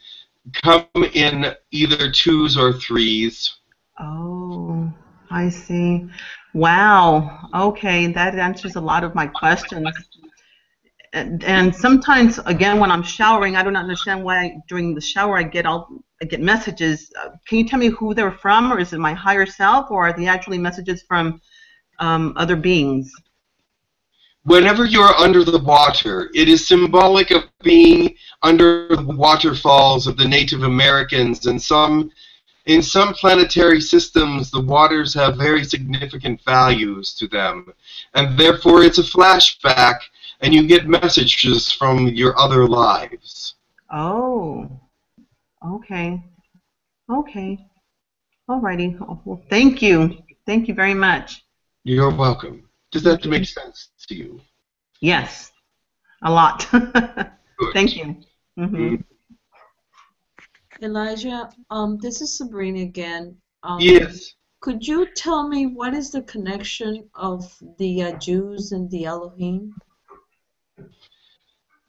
come in either twos or threes. Oh, I see. Wow. Okay, that answers a lot of my questions. And, and sometimes, again, when I'm showering, I don't understand why I, during the shower I get all I get messages. Uh, can you tell me who they're from, or is it my higher self, or are they actually messages from um, other beings? Whenever you're under the water, it is symbolic of being under the waterfalls of the Native Americans and some. In some planetary systems, the waters have very significant values to them, and therefore it's a flashback and you get messages from your other lives. Oh, okay, okay, alrighty. Well, thank you, thank you very much. You're welcome. Does that make sense to you? Yes, a lot. Thank you. Mm-hmm. Elijah, um, this is Sabrina again. Um, yes. Could you tell me what is the connection of the uh, Jews and the Elohim?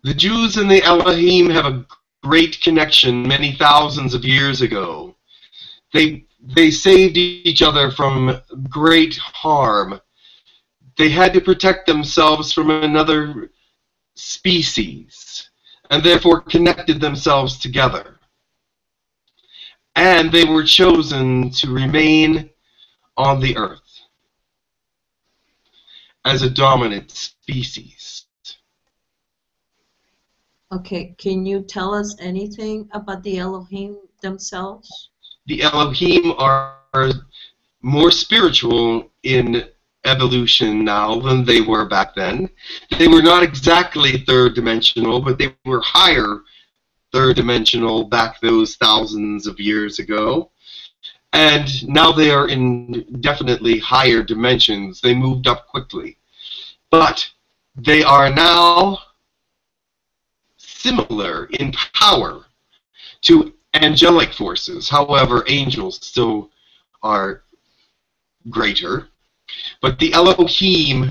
The Jews and the Elohim have a great connection many thousands of years ago. They, they saved each other from great harm. They had to protect themselves from another species, and therefore connected themselves together. And they were chosen to remain on the earth as a dominant species. Okay, can you tell us anything about the Elohim themselves? The Elohim are more spiritual in evolution now than they were back then. They were not exactly third dimensional, but they were higher third dimensional back those thousands of years ago. And now they are in definitely higher dimensions. They moved up quickly. But they are now similar in power to angelic forces. However, angels still are greater. But the Elohim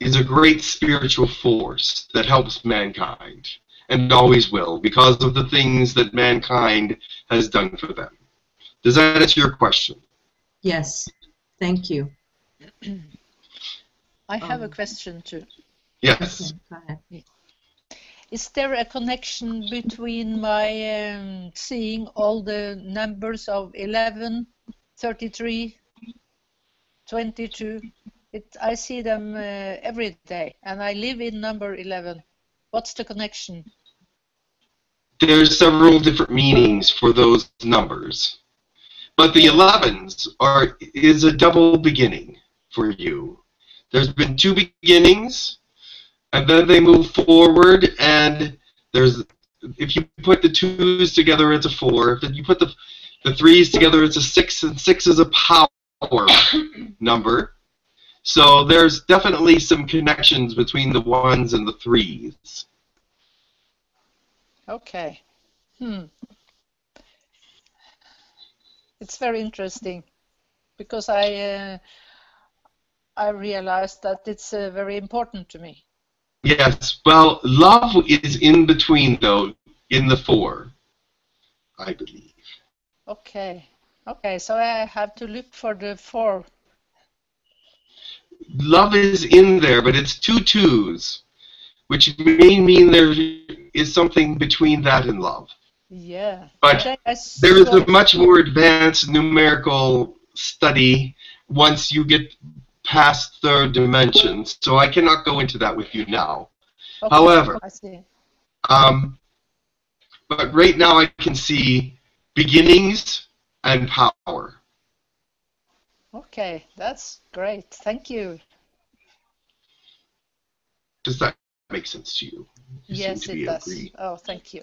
is a great spiritual force that helps mankind, and always will, because of the things that mankind has done for them. Does that answer your question? Yes. Thank you. I have um, a question too. Yes. Okay, is there a connection between my um, seeing all the numbers of eleven, thirty-three? twenty-two. It, I see them uh, every day, and I live in number eleven. What's the connection? There's several different meanings for those numbers, but the elevens are is a double beginning for you. There's been two beginnings, and then they move forward. And there's if you put the twos together, it's a four. If you put the the threes together, it's a six, and six is a power number. So there's definitely some connections between the ones and the threes. Okay. Hmm. It's very interesting, because I uh, I realized that it's uh, very important to me. Yes. Well, love is in between, though, in the four, I believe. Okay. Okay, so I have to look for the four. Love is in there, but it's two twos, which may mean there is something between that and love. Yeah. But there is a much more advanced numerical study once you get past third dimension, so I cannot go into that with you now. Okay, however, I see. Um, but right now I can see beginnings and power. Okay, that's great. Thank you. Does that make sense to you? You yes, it does. Agree. Oh, thank you.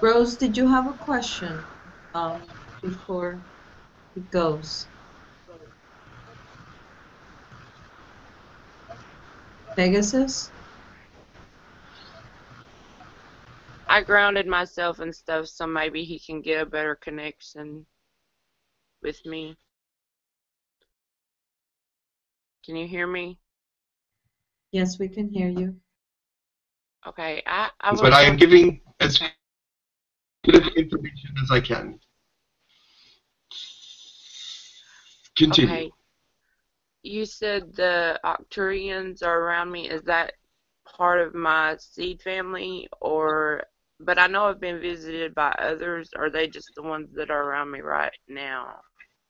Rose, did you have a question um, before it goes? Pegasus? I grounded myself and stuff, so maybe he can get a better connection with me. Can you hear me? Yes, we can hear you. Okay. I, I but I am giving as good of information as I can. Continue. Okay. You said the Octorians are around me. Is that part of my seed family, or? But I know I've been visited by others. Are they just the ones that are around me right now,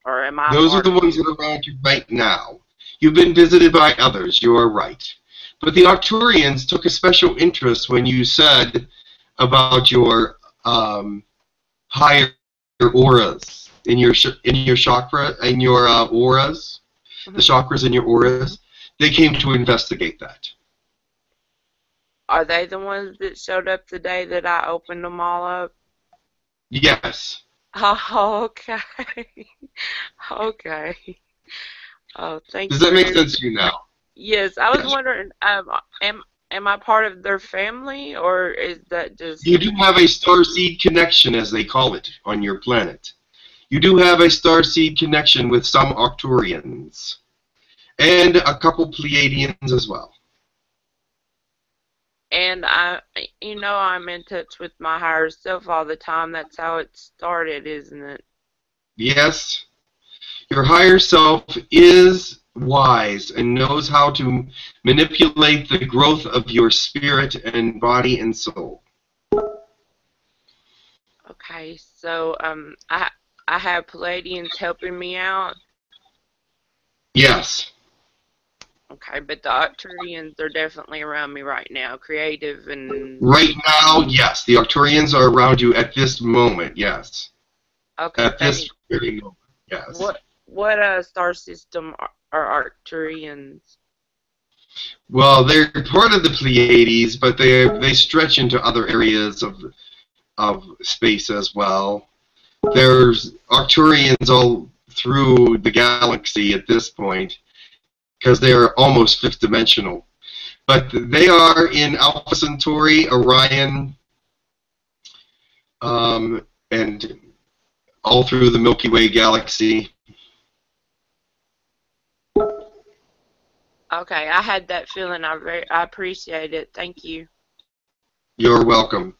or am I? Those are the ones that are around you right now. You've been visited by others. You are right. But the Arcturians took a special interest when you said about your um, higher auras in your sh in your chakra in your uh, auras, mm-hmm. the chakras in your auras. They came to investigate that. Are they the ones that showed up the day that I opened them all up? Yes. Oh, okay. Okay. Oh, thank you. Does that make sense to you now? Yes. I was yes. wondering, um, am, am I part of their family, or is that just... You do have a starseed connection, as they call it, on your planet. You do have a starseed connection with some Octorians, and a couple Pleiadians as well. And I, you know, I'm in touch with my higher self all the time. That's how it started, isn't it? Yes. Your higher self is wise and knows how to manipulate the growth of your spirit and body and soul. Okay, so um, I I have Pleiadians helping me out. Yes. Okay, but the Arcturians are definitely around me right now, creative and... Right now, yes. The Arcturians are around you at this moment, yes. Okay. At this very moment, yes. What, what uh, star system are, are Arcturians? Well, they're part of the Pleiades, but they they stretch into other areas of, of space as well. There's Arcturians all through the galaxy at this point, because they are almost fifth dimensional. But they are in Alpha Centauri, Orion, um, and all through the Milky Way galaxy. Okay, I had that feeling. I, very, I appreciate it. Thank you. You're welcome.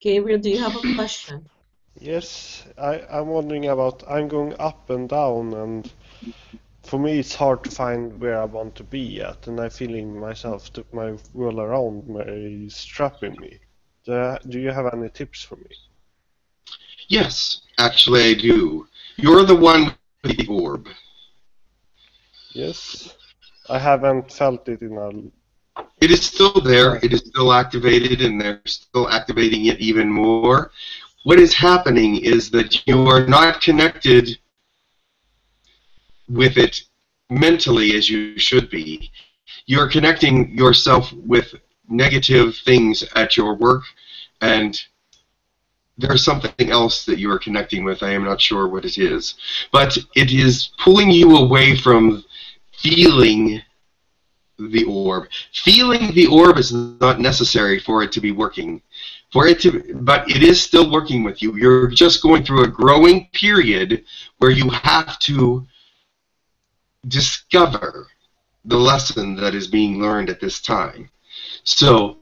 Gabriel, do you have a question? Yes, I, I'm wondering about, I'm going up and down, and for me it's hard to find where I want to be at, and I'm feeling myself, that my world around me is trapping me. Do, I, do you have any tips for me? Yes, actually I do. You're the one with the orb. Yes, I haven't felt it in a... It is still there, it is still activated, and they're still activating it even more. What is happening is that you are not connected with it mentally as you should be. You're connecting yourself with negative things at your work, and there's something else that you are connecting with. I am not sure what it is. But it is pulling you away from feeling the orb. Feeling the orb is not necessary for it to be working. For it to, but it is still working with you. You're just going through a growing period where you have to discover the lesson that is being learned at this time. So,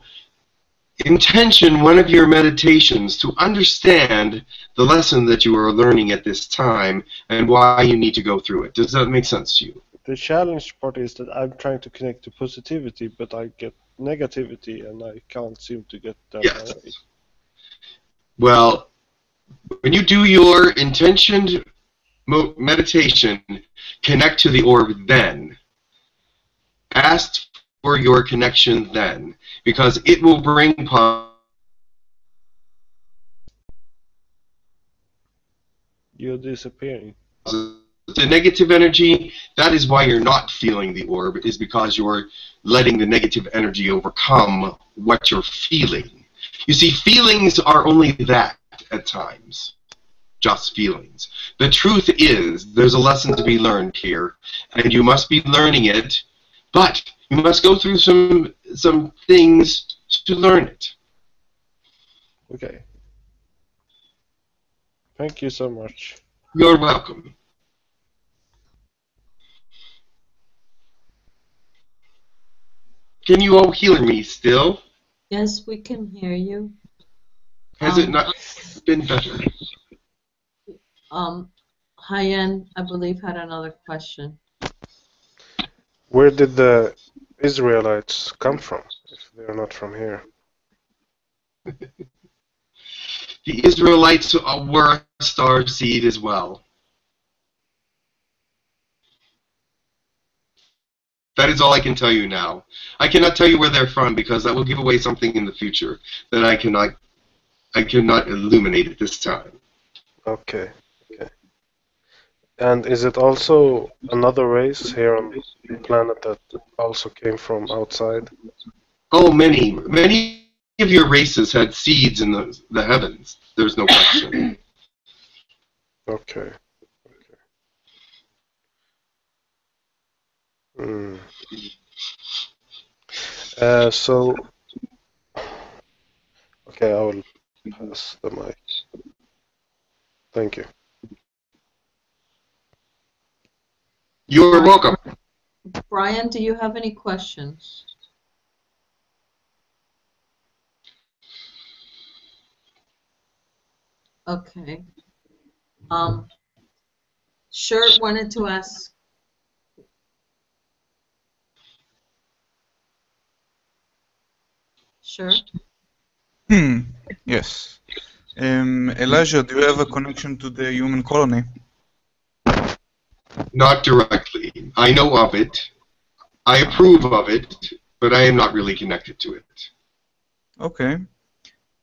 intention one of your meditations to understand the lesson that you are learning at this time and why you need to go through it. Does that make sense to you? The challenge part is that I'm trying to connect to positivity, but I get negativity, and I can't seem to get that yes. right. Well, when you do your intentioned meditation, connect to the orb then. Ask for your connection then, because it will bring positivity. You're disappearing. The negative energy, that is why you're not feeling the orb, is because you're letting the negative energy overcome what you're feeling. You see, feelings are only that at times, just feelings. The truth is, there's a lesson to be learned here, and you must be learning it, but you must go through some, some things to learn it. Okay. Thank you so much. You're welcome. Can you all hear me still? Yes, we can hear you. Has um, it not been better? Um, Hyen, I believe, had another question. Where did the Israelites come from, if they're not from here? The Israelites were a star seed as well. That is all I can tell you now. I cannot tell you where they're from because that will give away something in the future that I cannot, I cannot illuminate at this time. Okay. Okay. And is it also another race here on the planet that also came from outside? Oh, many, many of your races had seeds in the the heavens. There's no question. Okay. Mm. Uh, so, okay, I will pass the mic. Thank you. You're welcome. Brian, do you have any questions? Okay. Um, Shirt wanted to ask. Sure. Hmm. Yes. Um, Elijah, do you have a connection to the human colony? Not directly. I know of it. I approve of it, but I am not really connected to it. Okay.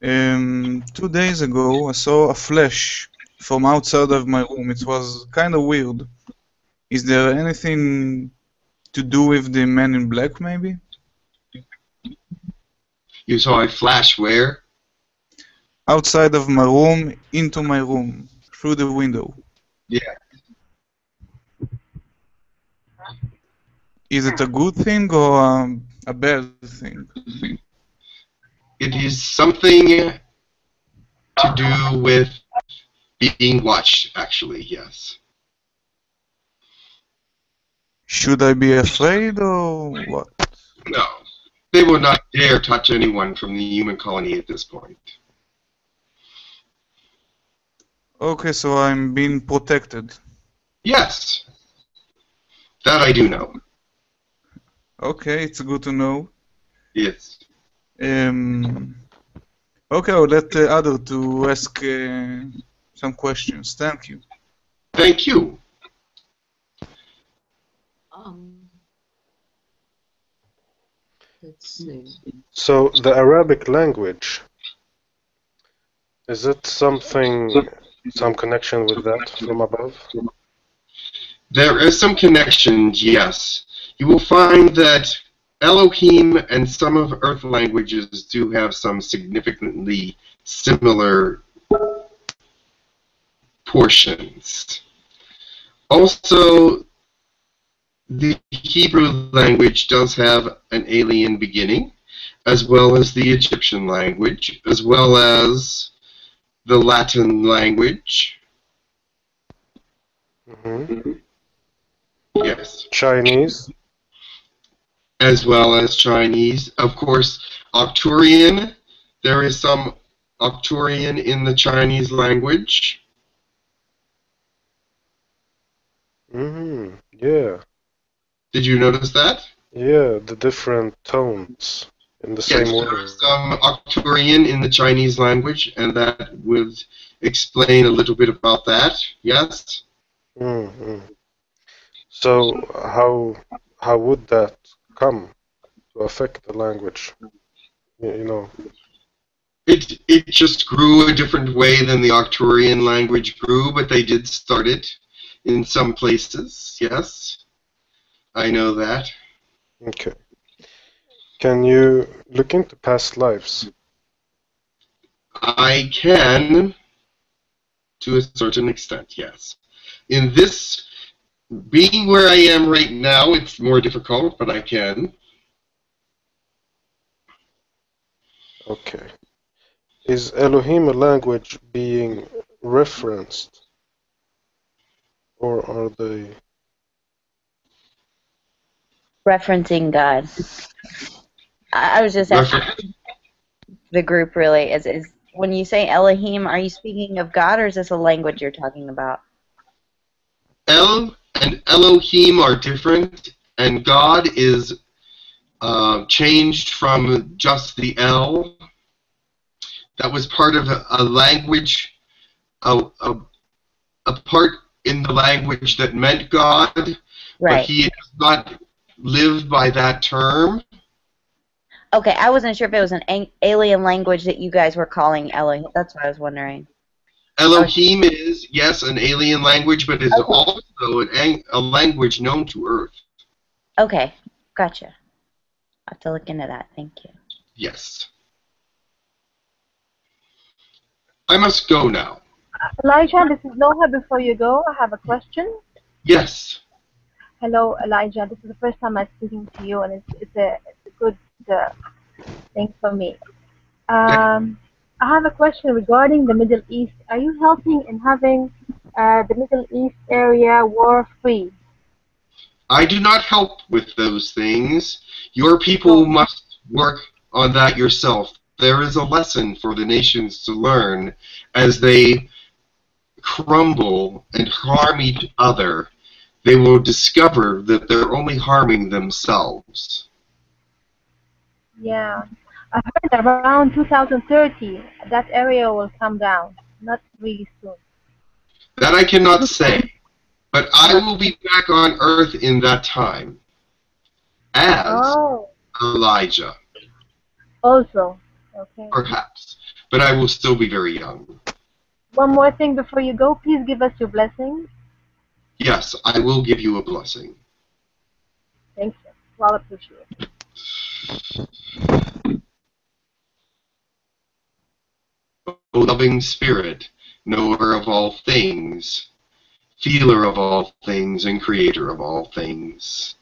Um, two days ago, I saw a flash from outside of my room. It was kind of weird. Is there anything to do with the Man in Black, maybe? You saw a flash where? Outside of my room, into my room, through the window. Yeah. Is it a good thing or um, a bad thing? It is something to do with being watched, actually, yes. Should I be afraid or what? No. They will not dare touch anyone from the human colony at this point. Okay, so I'm being protected. Yes. That I do know. Okay, it's good to know. Yes. Um, okay, I'll let the other two ask uh, some questions. Thank you. Thank you. Um. Let's see. So the Arabic language, is it something, some connection with that from above? There is some connection, yes. You will find that Elohim and some of Earth languages do have some significantly similar portions. Also, the Hebrew language does have an alien beginning, as well as the Egyptian language, as well as the Latin language. Mm-hmm. Yes. Chinese. As well as Chinese. Of course, Octorian. There is some Octorian in the Chinese language. Mm-hmm. Yeah. Did you notice that? Yeah, the different tones in the yes, same word. There is some Octorian in the Chinese language, and that would explain a little bit about that. Yes. Mm-hmm. So how how would that come to affect the language? You know, it it just grew a different way than the Octorian language grew, but they did start it in some places. Yes. I know that. Okay. Can you look into past lives? I can, to a certain extent, yes. In this, being where I am right now, it's more difficult, but I can. Okay. Is Elohim a language being referenced? Or are they... referencing God. I was just asking the group really is is when you say Elohim, are you speaking of God or is this a language you're talking about? El and Elohim are different, and God is uh, changed from just the El. That was part of a, a language, a, a, a part in the language that meant God, right. But he is not lived by that term. Okay, I wasn't sure if it was an alien language that you guys were calling Elohim. That's what I was wondering. Elohim is, yes, an alien language, but it's okay. also an, a language known to Earth. Okay, gotcha. I'll have to look into that. Thank you. Yes. I must go now. Elijah, this is Noha. Before you go, I have a question. Yes. Hello, Elijah. This is the first time I'm speaking to you, and it's, it's a it's a good uh, thing for me. Um, I have a question regarding the Middle East. Are you helping in having uh, the Middle East area war-free? I do not help with those things. Your people must work on that yourself. There is a lesson for the nations to learn as they crumble and harm each other. They will discover that they're only harming themselves. Yeah. I heard that around two thousand thirty, that area will come down. Not really soon. That I cannot say. But I will be back on Earth in that time. As oh. Elijah. Also. Okay. Perhaps. But I will still be very young. One more thing before you go. Please give us your blessings. Yes, I will give you a blessing. Thank you. Well appreciated. O loving Spirit, knower of all things, feeler of all things, and creator of all things,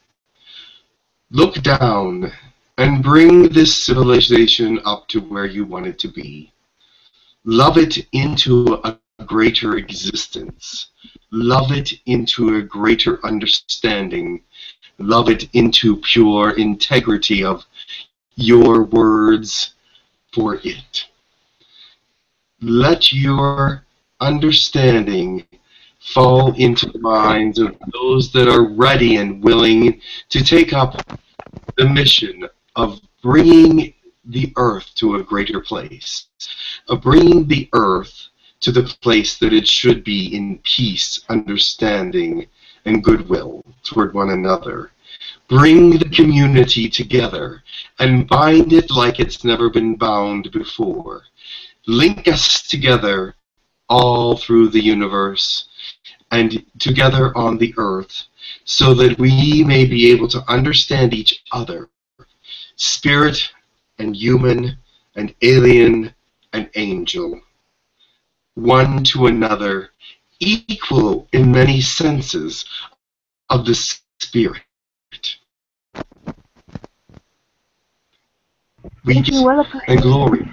look down and bring this civilization up to where you want it to be. Love it into a greater existence. Love it into a greater understanding. Love it into pure integrity of your words for it. Let your understanding fall into the minds of those that are ready and willing to take up the mission of bringing the earth to a greater place, of bringing the earth to the place that it should be in peace, understanding, and goodwill toward one another. Bring the community together and bind it like it's never been bound before. Link us together all through the universe and together on the earth so that we may be able to understand each other, spirit and human and alien and angel, one to another, equal in many senses of the spirit. We give and glory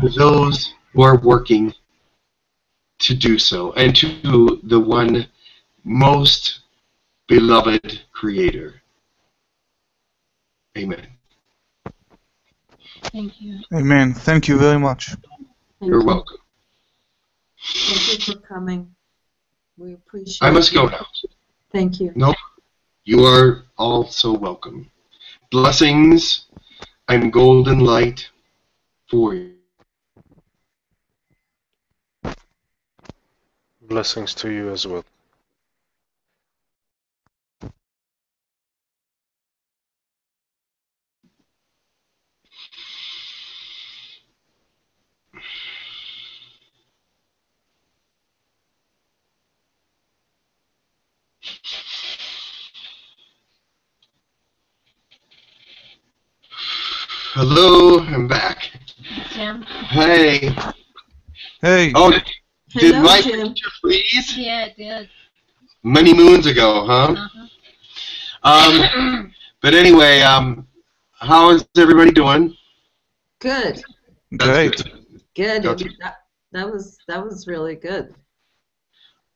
to those who are working to do so, and to the one most beloved Creator. Amen. Thank you. Amen. Thank you very much. Thank You're you. welcome. Thank you for coming. We appreciate it. I must you. go now. Thank you. No, you are all so welcome. Blessings and golden light for you. Blessings to you as well. Hello, I'm back. Jim. Hey. Hey. Oh, did, did Hello, my Jim. picture freeze? Yeah, it did. Many moons ago, huh? Uh-huh. Um, but anyway, um, how is everybody doing? Good. Great. Good. Good. That, that was that was really good.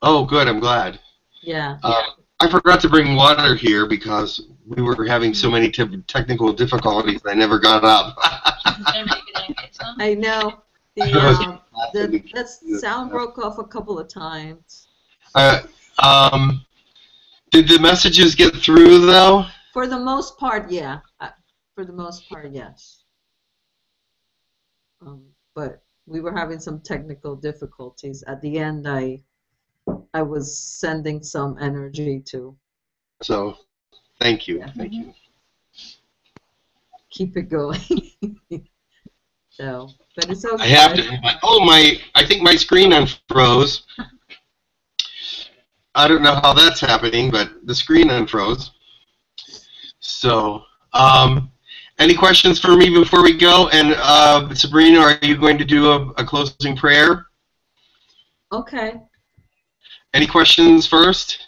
Oh, good. I'm glad. Yeah. Uh, I forgot to bring water here because we were having so many t technical difficulties. I never got up. I know. The, um, the that sound broke off a couple of times. Uh, um, did the messages get through though? For the most part, yeah. For the most part, yes. Um, but we were having some technical difficulties. At the end, I. I was sending some energy to. So, Thank you. Thank you. Keep it going. So, but it's okay. I have to. Oh my! I think my screen unfroze. I don't know how that's happening, but the screen unfroze. So, um, any questions for me before we go? And uh, Sabrina, are you going to do a, a closing prayer? Okay. Any questions first?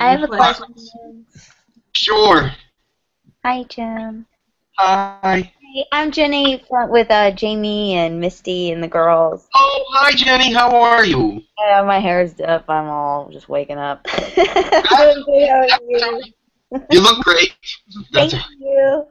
I have a question. Sure. Hi, Jim. Hi. Hi. I'm Jenny with uh, Jamie and Misty and the girls. Oh, hi, Jenny. How are you? Yeah, my hair's up. I'm all just waking up. How are you? You look great. That's Thank you.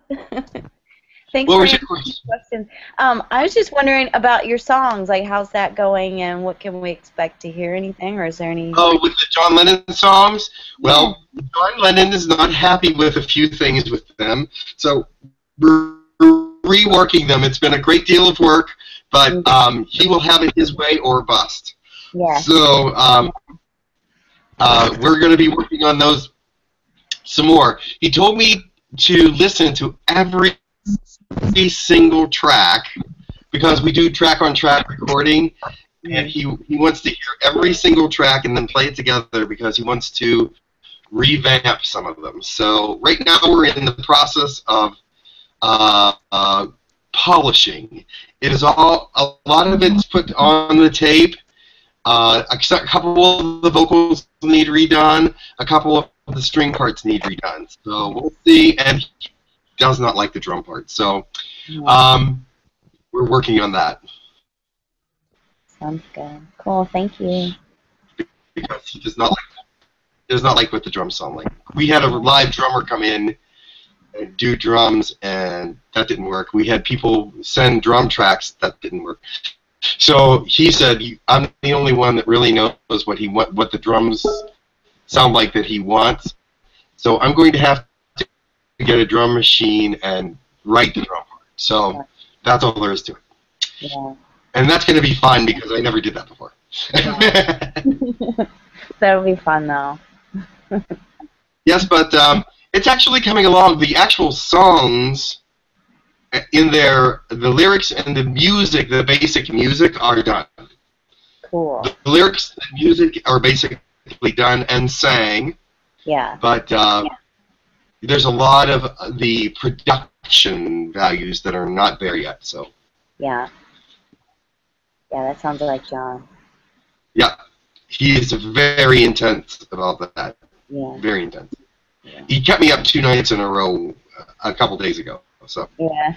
Thanks what for was your question? Um, I was just wondering about your songs. Like, how's that going, and what can we expect to hear? Anything, or is there any? Oh, with the John Lennon songs. Well, yeah. John Lennon is not happy with a few things with them, so we're reworking them. It's been a great deal of work, but um, he will have it his way or bust. Yeah. So um, uh, we're going to be working on those some more. He told me to listen to every single track because we do track on track recording, and he he wants to hear every single track and then play it together because he wants to revamp some of them. So right now we're in the process of uh, uh, polishing. It is all a lot of it's put on the tape. Uh, a couple of the vocals need redone. A couple of the string parts need redone, so we'll see. And he does not like the drum part, so um, we're working on that. Sounds good. Cool. Thank you. Because he does not like does not like what the drums sound like. We had a live drummer come in and do drums, and that didn't work. We had people send drum tracks, that didn't work. So he said, "I'm the only one that really knows what he what what the drums." sound like that he wants. So I'm going to have to get a drum machine and write the drum part. So yeah. That's all there is to it. Yeah. And that's going to be fun because I never did that before. Yeah. That'll be fun though. Yes, but um, it's actually coming along. The actual songs in there, the lyrics and the music, the basic music are done. Cool. The lyrics and music are basic done and sang, yeah. But uh, yeah. There's a lot of the production values that are not there yet. So yeah, yeah, that sounds like John. Yeah, he is very intense about that. Yeah, very intense. Yeah. He kept me up two nights in a row a couple days ago. So yeah,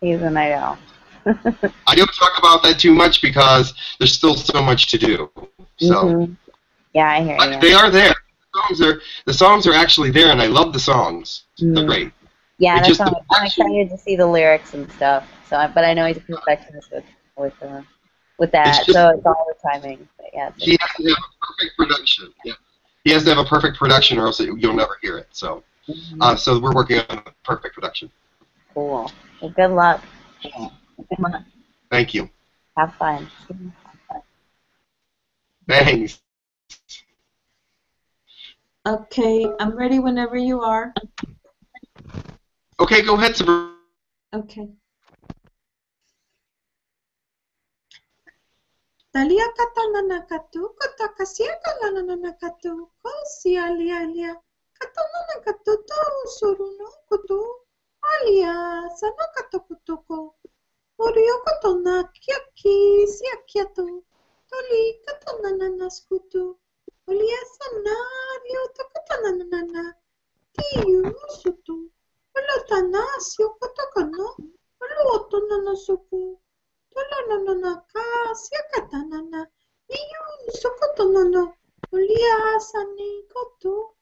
he's a night owl. I don't talk about that too much because there's still so much to do. So, mm-hmm. Yeah, I hear you. They are there. The songs are the songs are actually there, and I love the songs. Mm. They're great. Yeah, that's just the I'm excited to see the lyrics and stuff. So, but I know he's a perfectionist with with, uh, with that, it's just, so it's all the timing. But yeah, he has to have a perfect production. Yeah, he has to have a perfect production, or else you'll never hear it. So, mm-hmm. uh, so we're working on the perfect production. Cool. Well, good luck. Yeah. Thank you. Have fun. Thanks. Okay, I'm ready whenever you are. Okay, go ahead, Sabrina. Okay. Talia katalana katu kotakasia kalana nakatu kosia lia lia katalana katu to surunu kutu alia sana katu kutuko. Oriokotona kiaki siakiato, toli katanana naskuto, oliasana rioto katanana, tiu suto, olotana siokotokano, olotonana suku, tolonana kasiakatanana, tiu sukotonono, oliasani koto,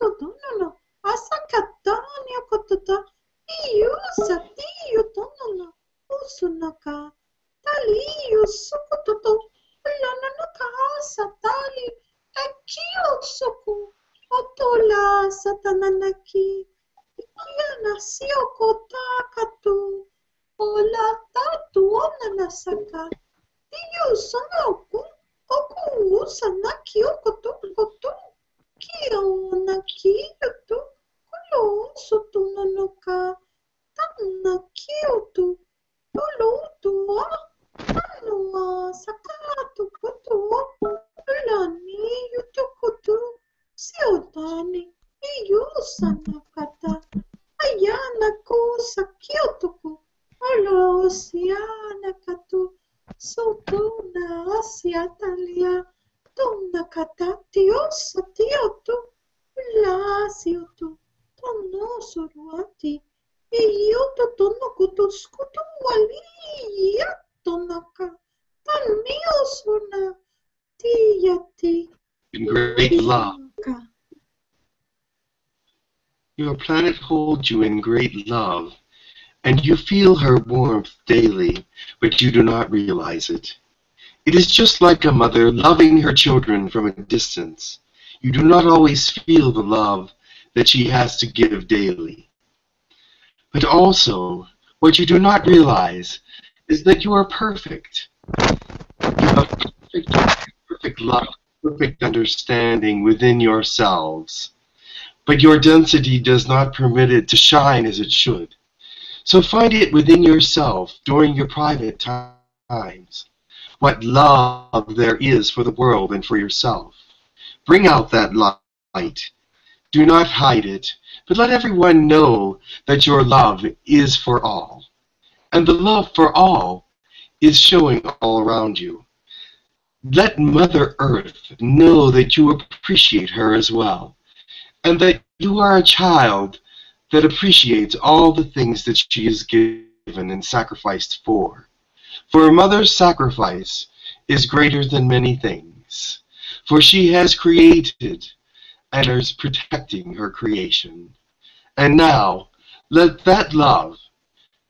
kotonono, asakatani okotota, tiu sati yotonono. Usunaka, tali usukututo, lananaka satali, aki usuku, otola satananaki, ikiana siokota katu, ola tatu onanasaka, tiusunoku, In great love. Your planet holds you in great love, and you feel her warmth daily, but you do not realize it. It is just like a mother loving her children from a distance. You do not always feel the love that she has to give daily. But also, what you do not realize is that you are perfect. You have perfect, perfect love, perfect understanding within yourselves. But your density does not permit it to shine as it should. So find it within yourself during your private times. What love there is for the world and for yourself. Bring out that light. Do not hide it, but let everyone know that your love is for all. And the love for all is showing all around you. Let Mother Earth know that you appreciate her as well, and that you are a child that appreciates all the things that she is given and sacrificed for. For a mother's sacrifice is greater than many things, for she has created and is protecting her creation. And now, let that love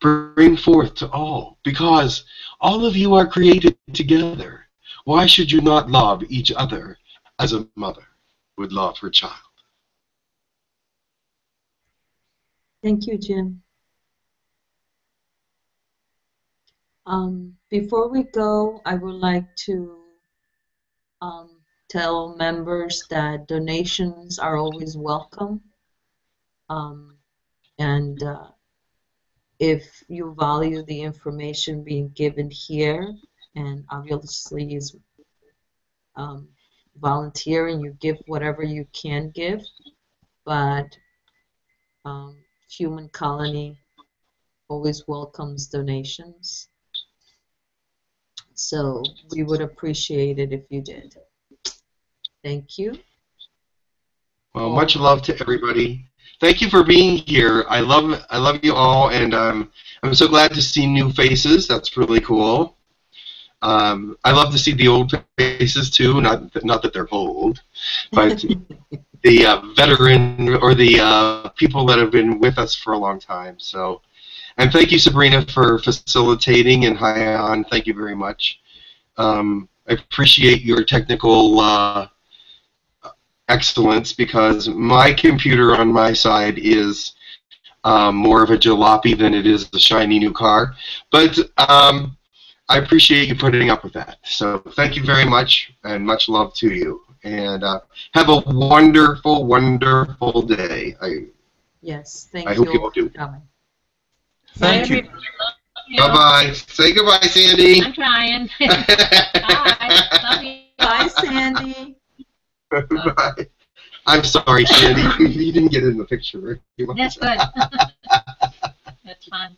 bring forth to all, because all of you are created together. Why should you not love each other as a mother would love her child? Thank you, Jim. Um, before we go, I would like to um, tell members that donations are always welcome. Um, and uh, if you value the information being given here, and obviously is um, volunteer, and you give whatever you can give, but um, Human Colony always welcomes donations. So we would appreciate it if you did. Thank you. Well, much love to everybody. Thank you for being here. I love I love you all, and um, I'm so glad to see new faces. That's really cool. Um, I love to see the old faces too. Not that, not that they're old, but the uh, veteran or the uh, people that have been with us for a long time. So, and thank you, Sabrina, for facilitating, and Hyan, thank you very much. Um, I appreciate your technical uh, excellence, because my computer on my side is um, more of a jalopy than it is a shiny new car, but um, I appreciate you putting up with that. So thank you very much, and much love to you. And uh, have a wonderful, wonderful day. I, yes, thank I you. I hope you all do. Coming. Thank Bye, you. you. Bye-bye. Say goodbye, Sandy. I'm trying. Bye. Love you. Bye, Sandy. Bye. I'm sorry, Sandy. You didn't get in the picture. That's good. That's fine.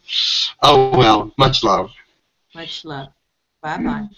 Oh, well, much love. Much love. Bye-bye.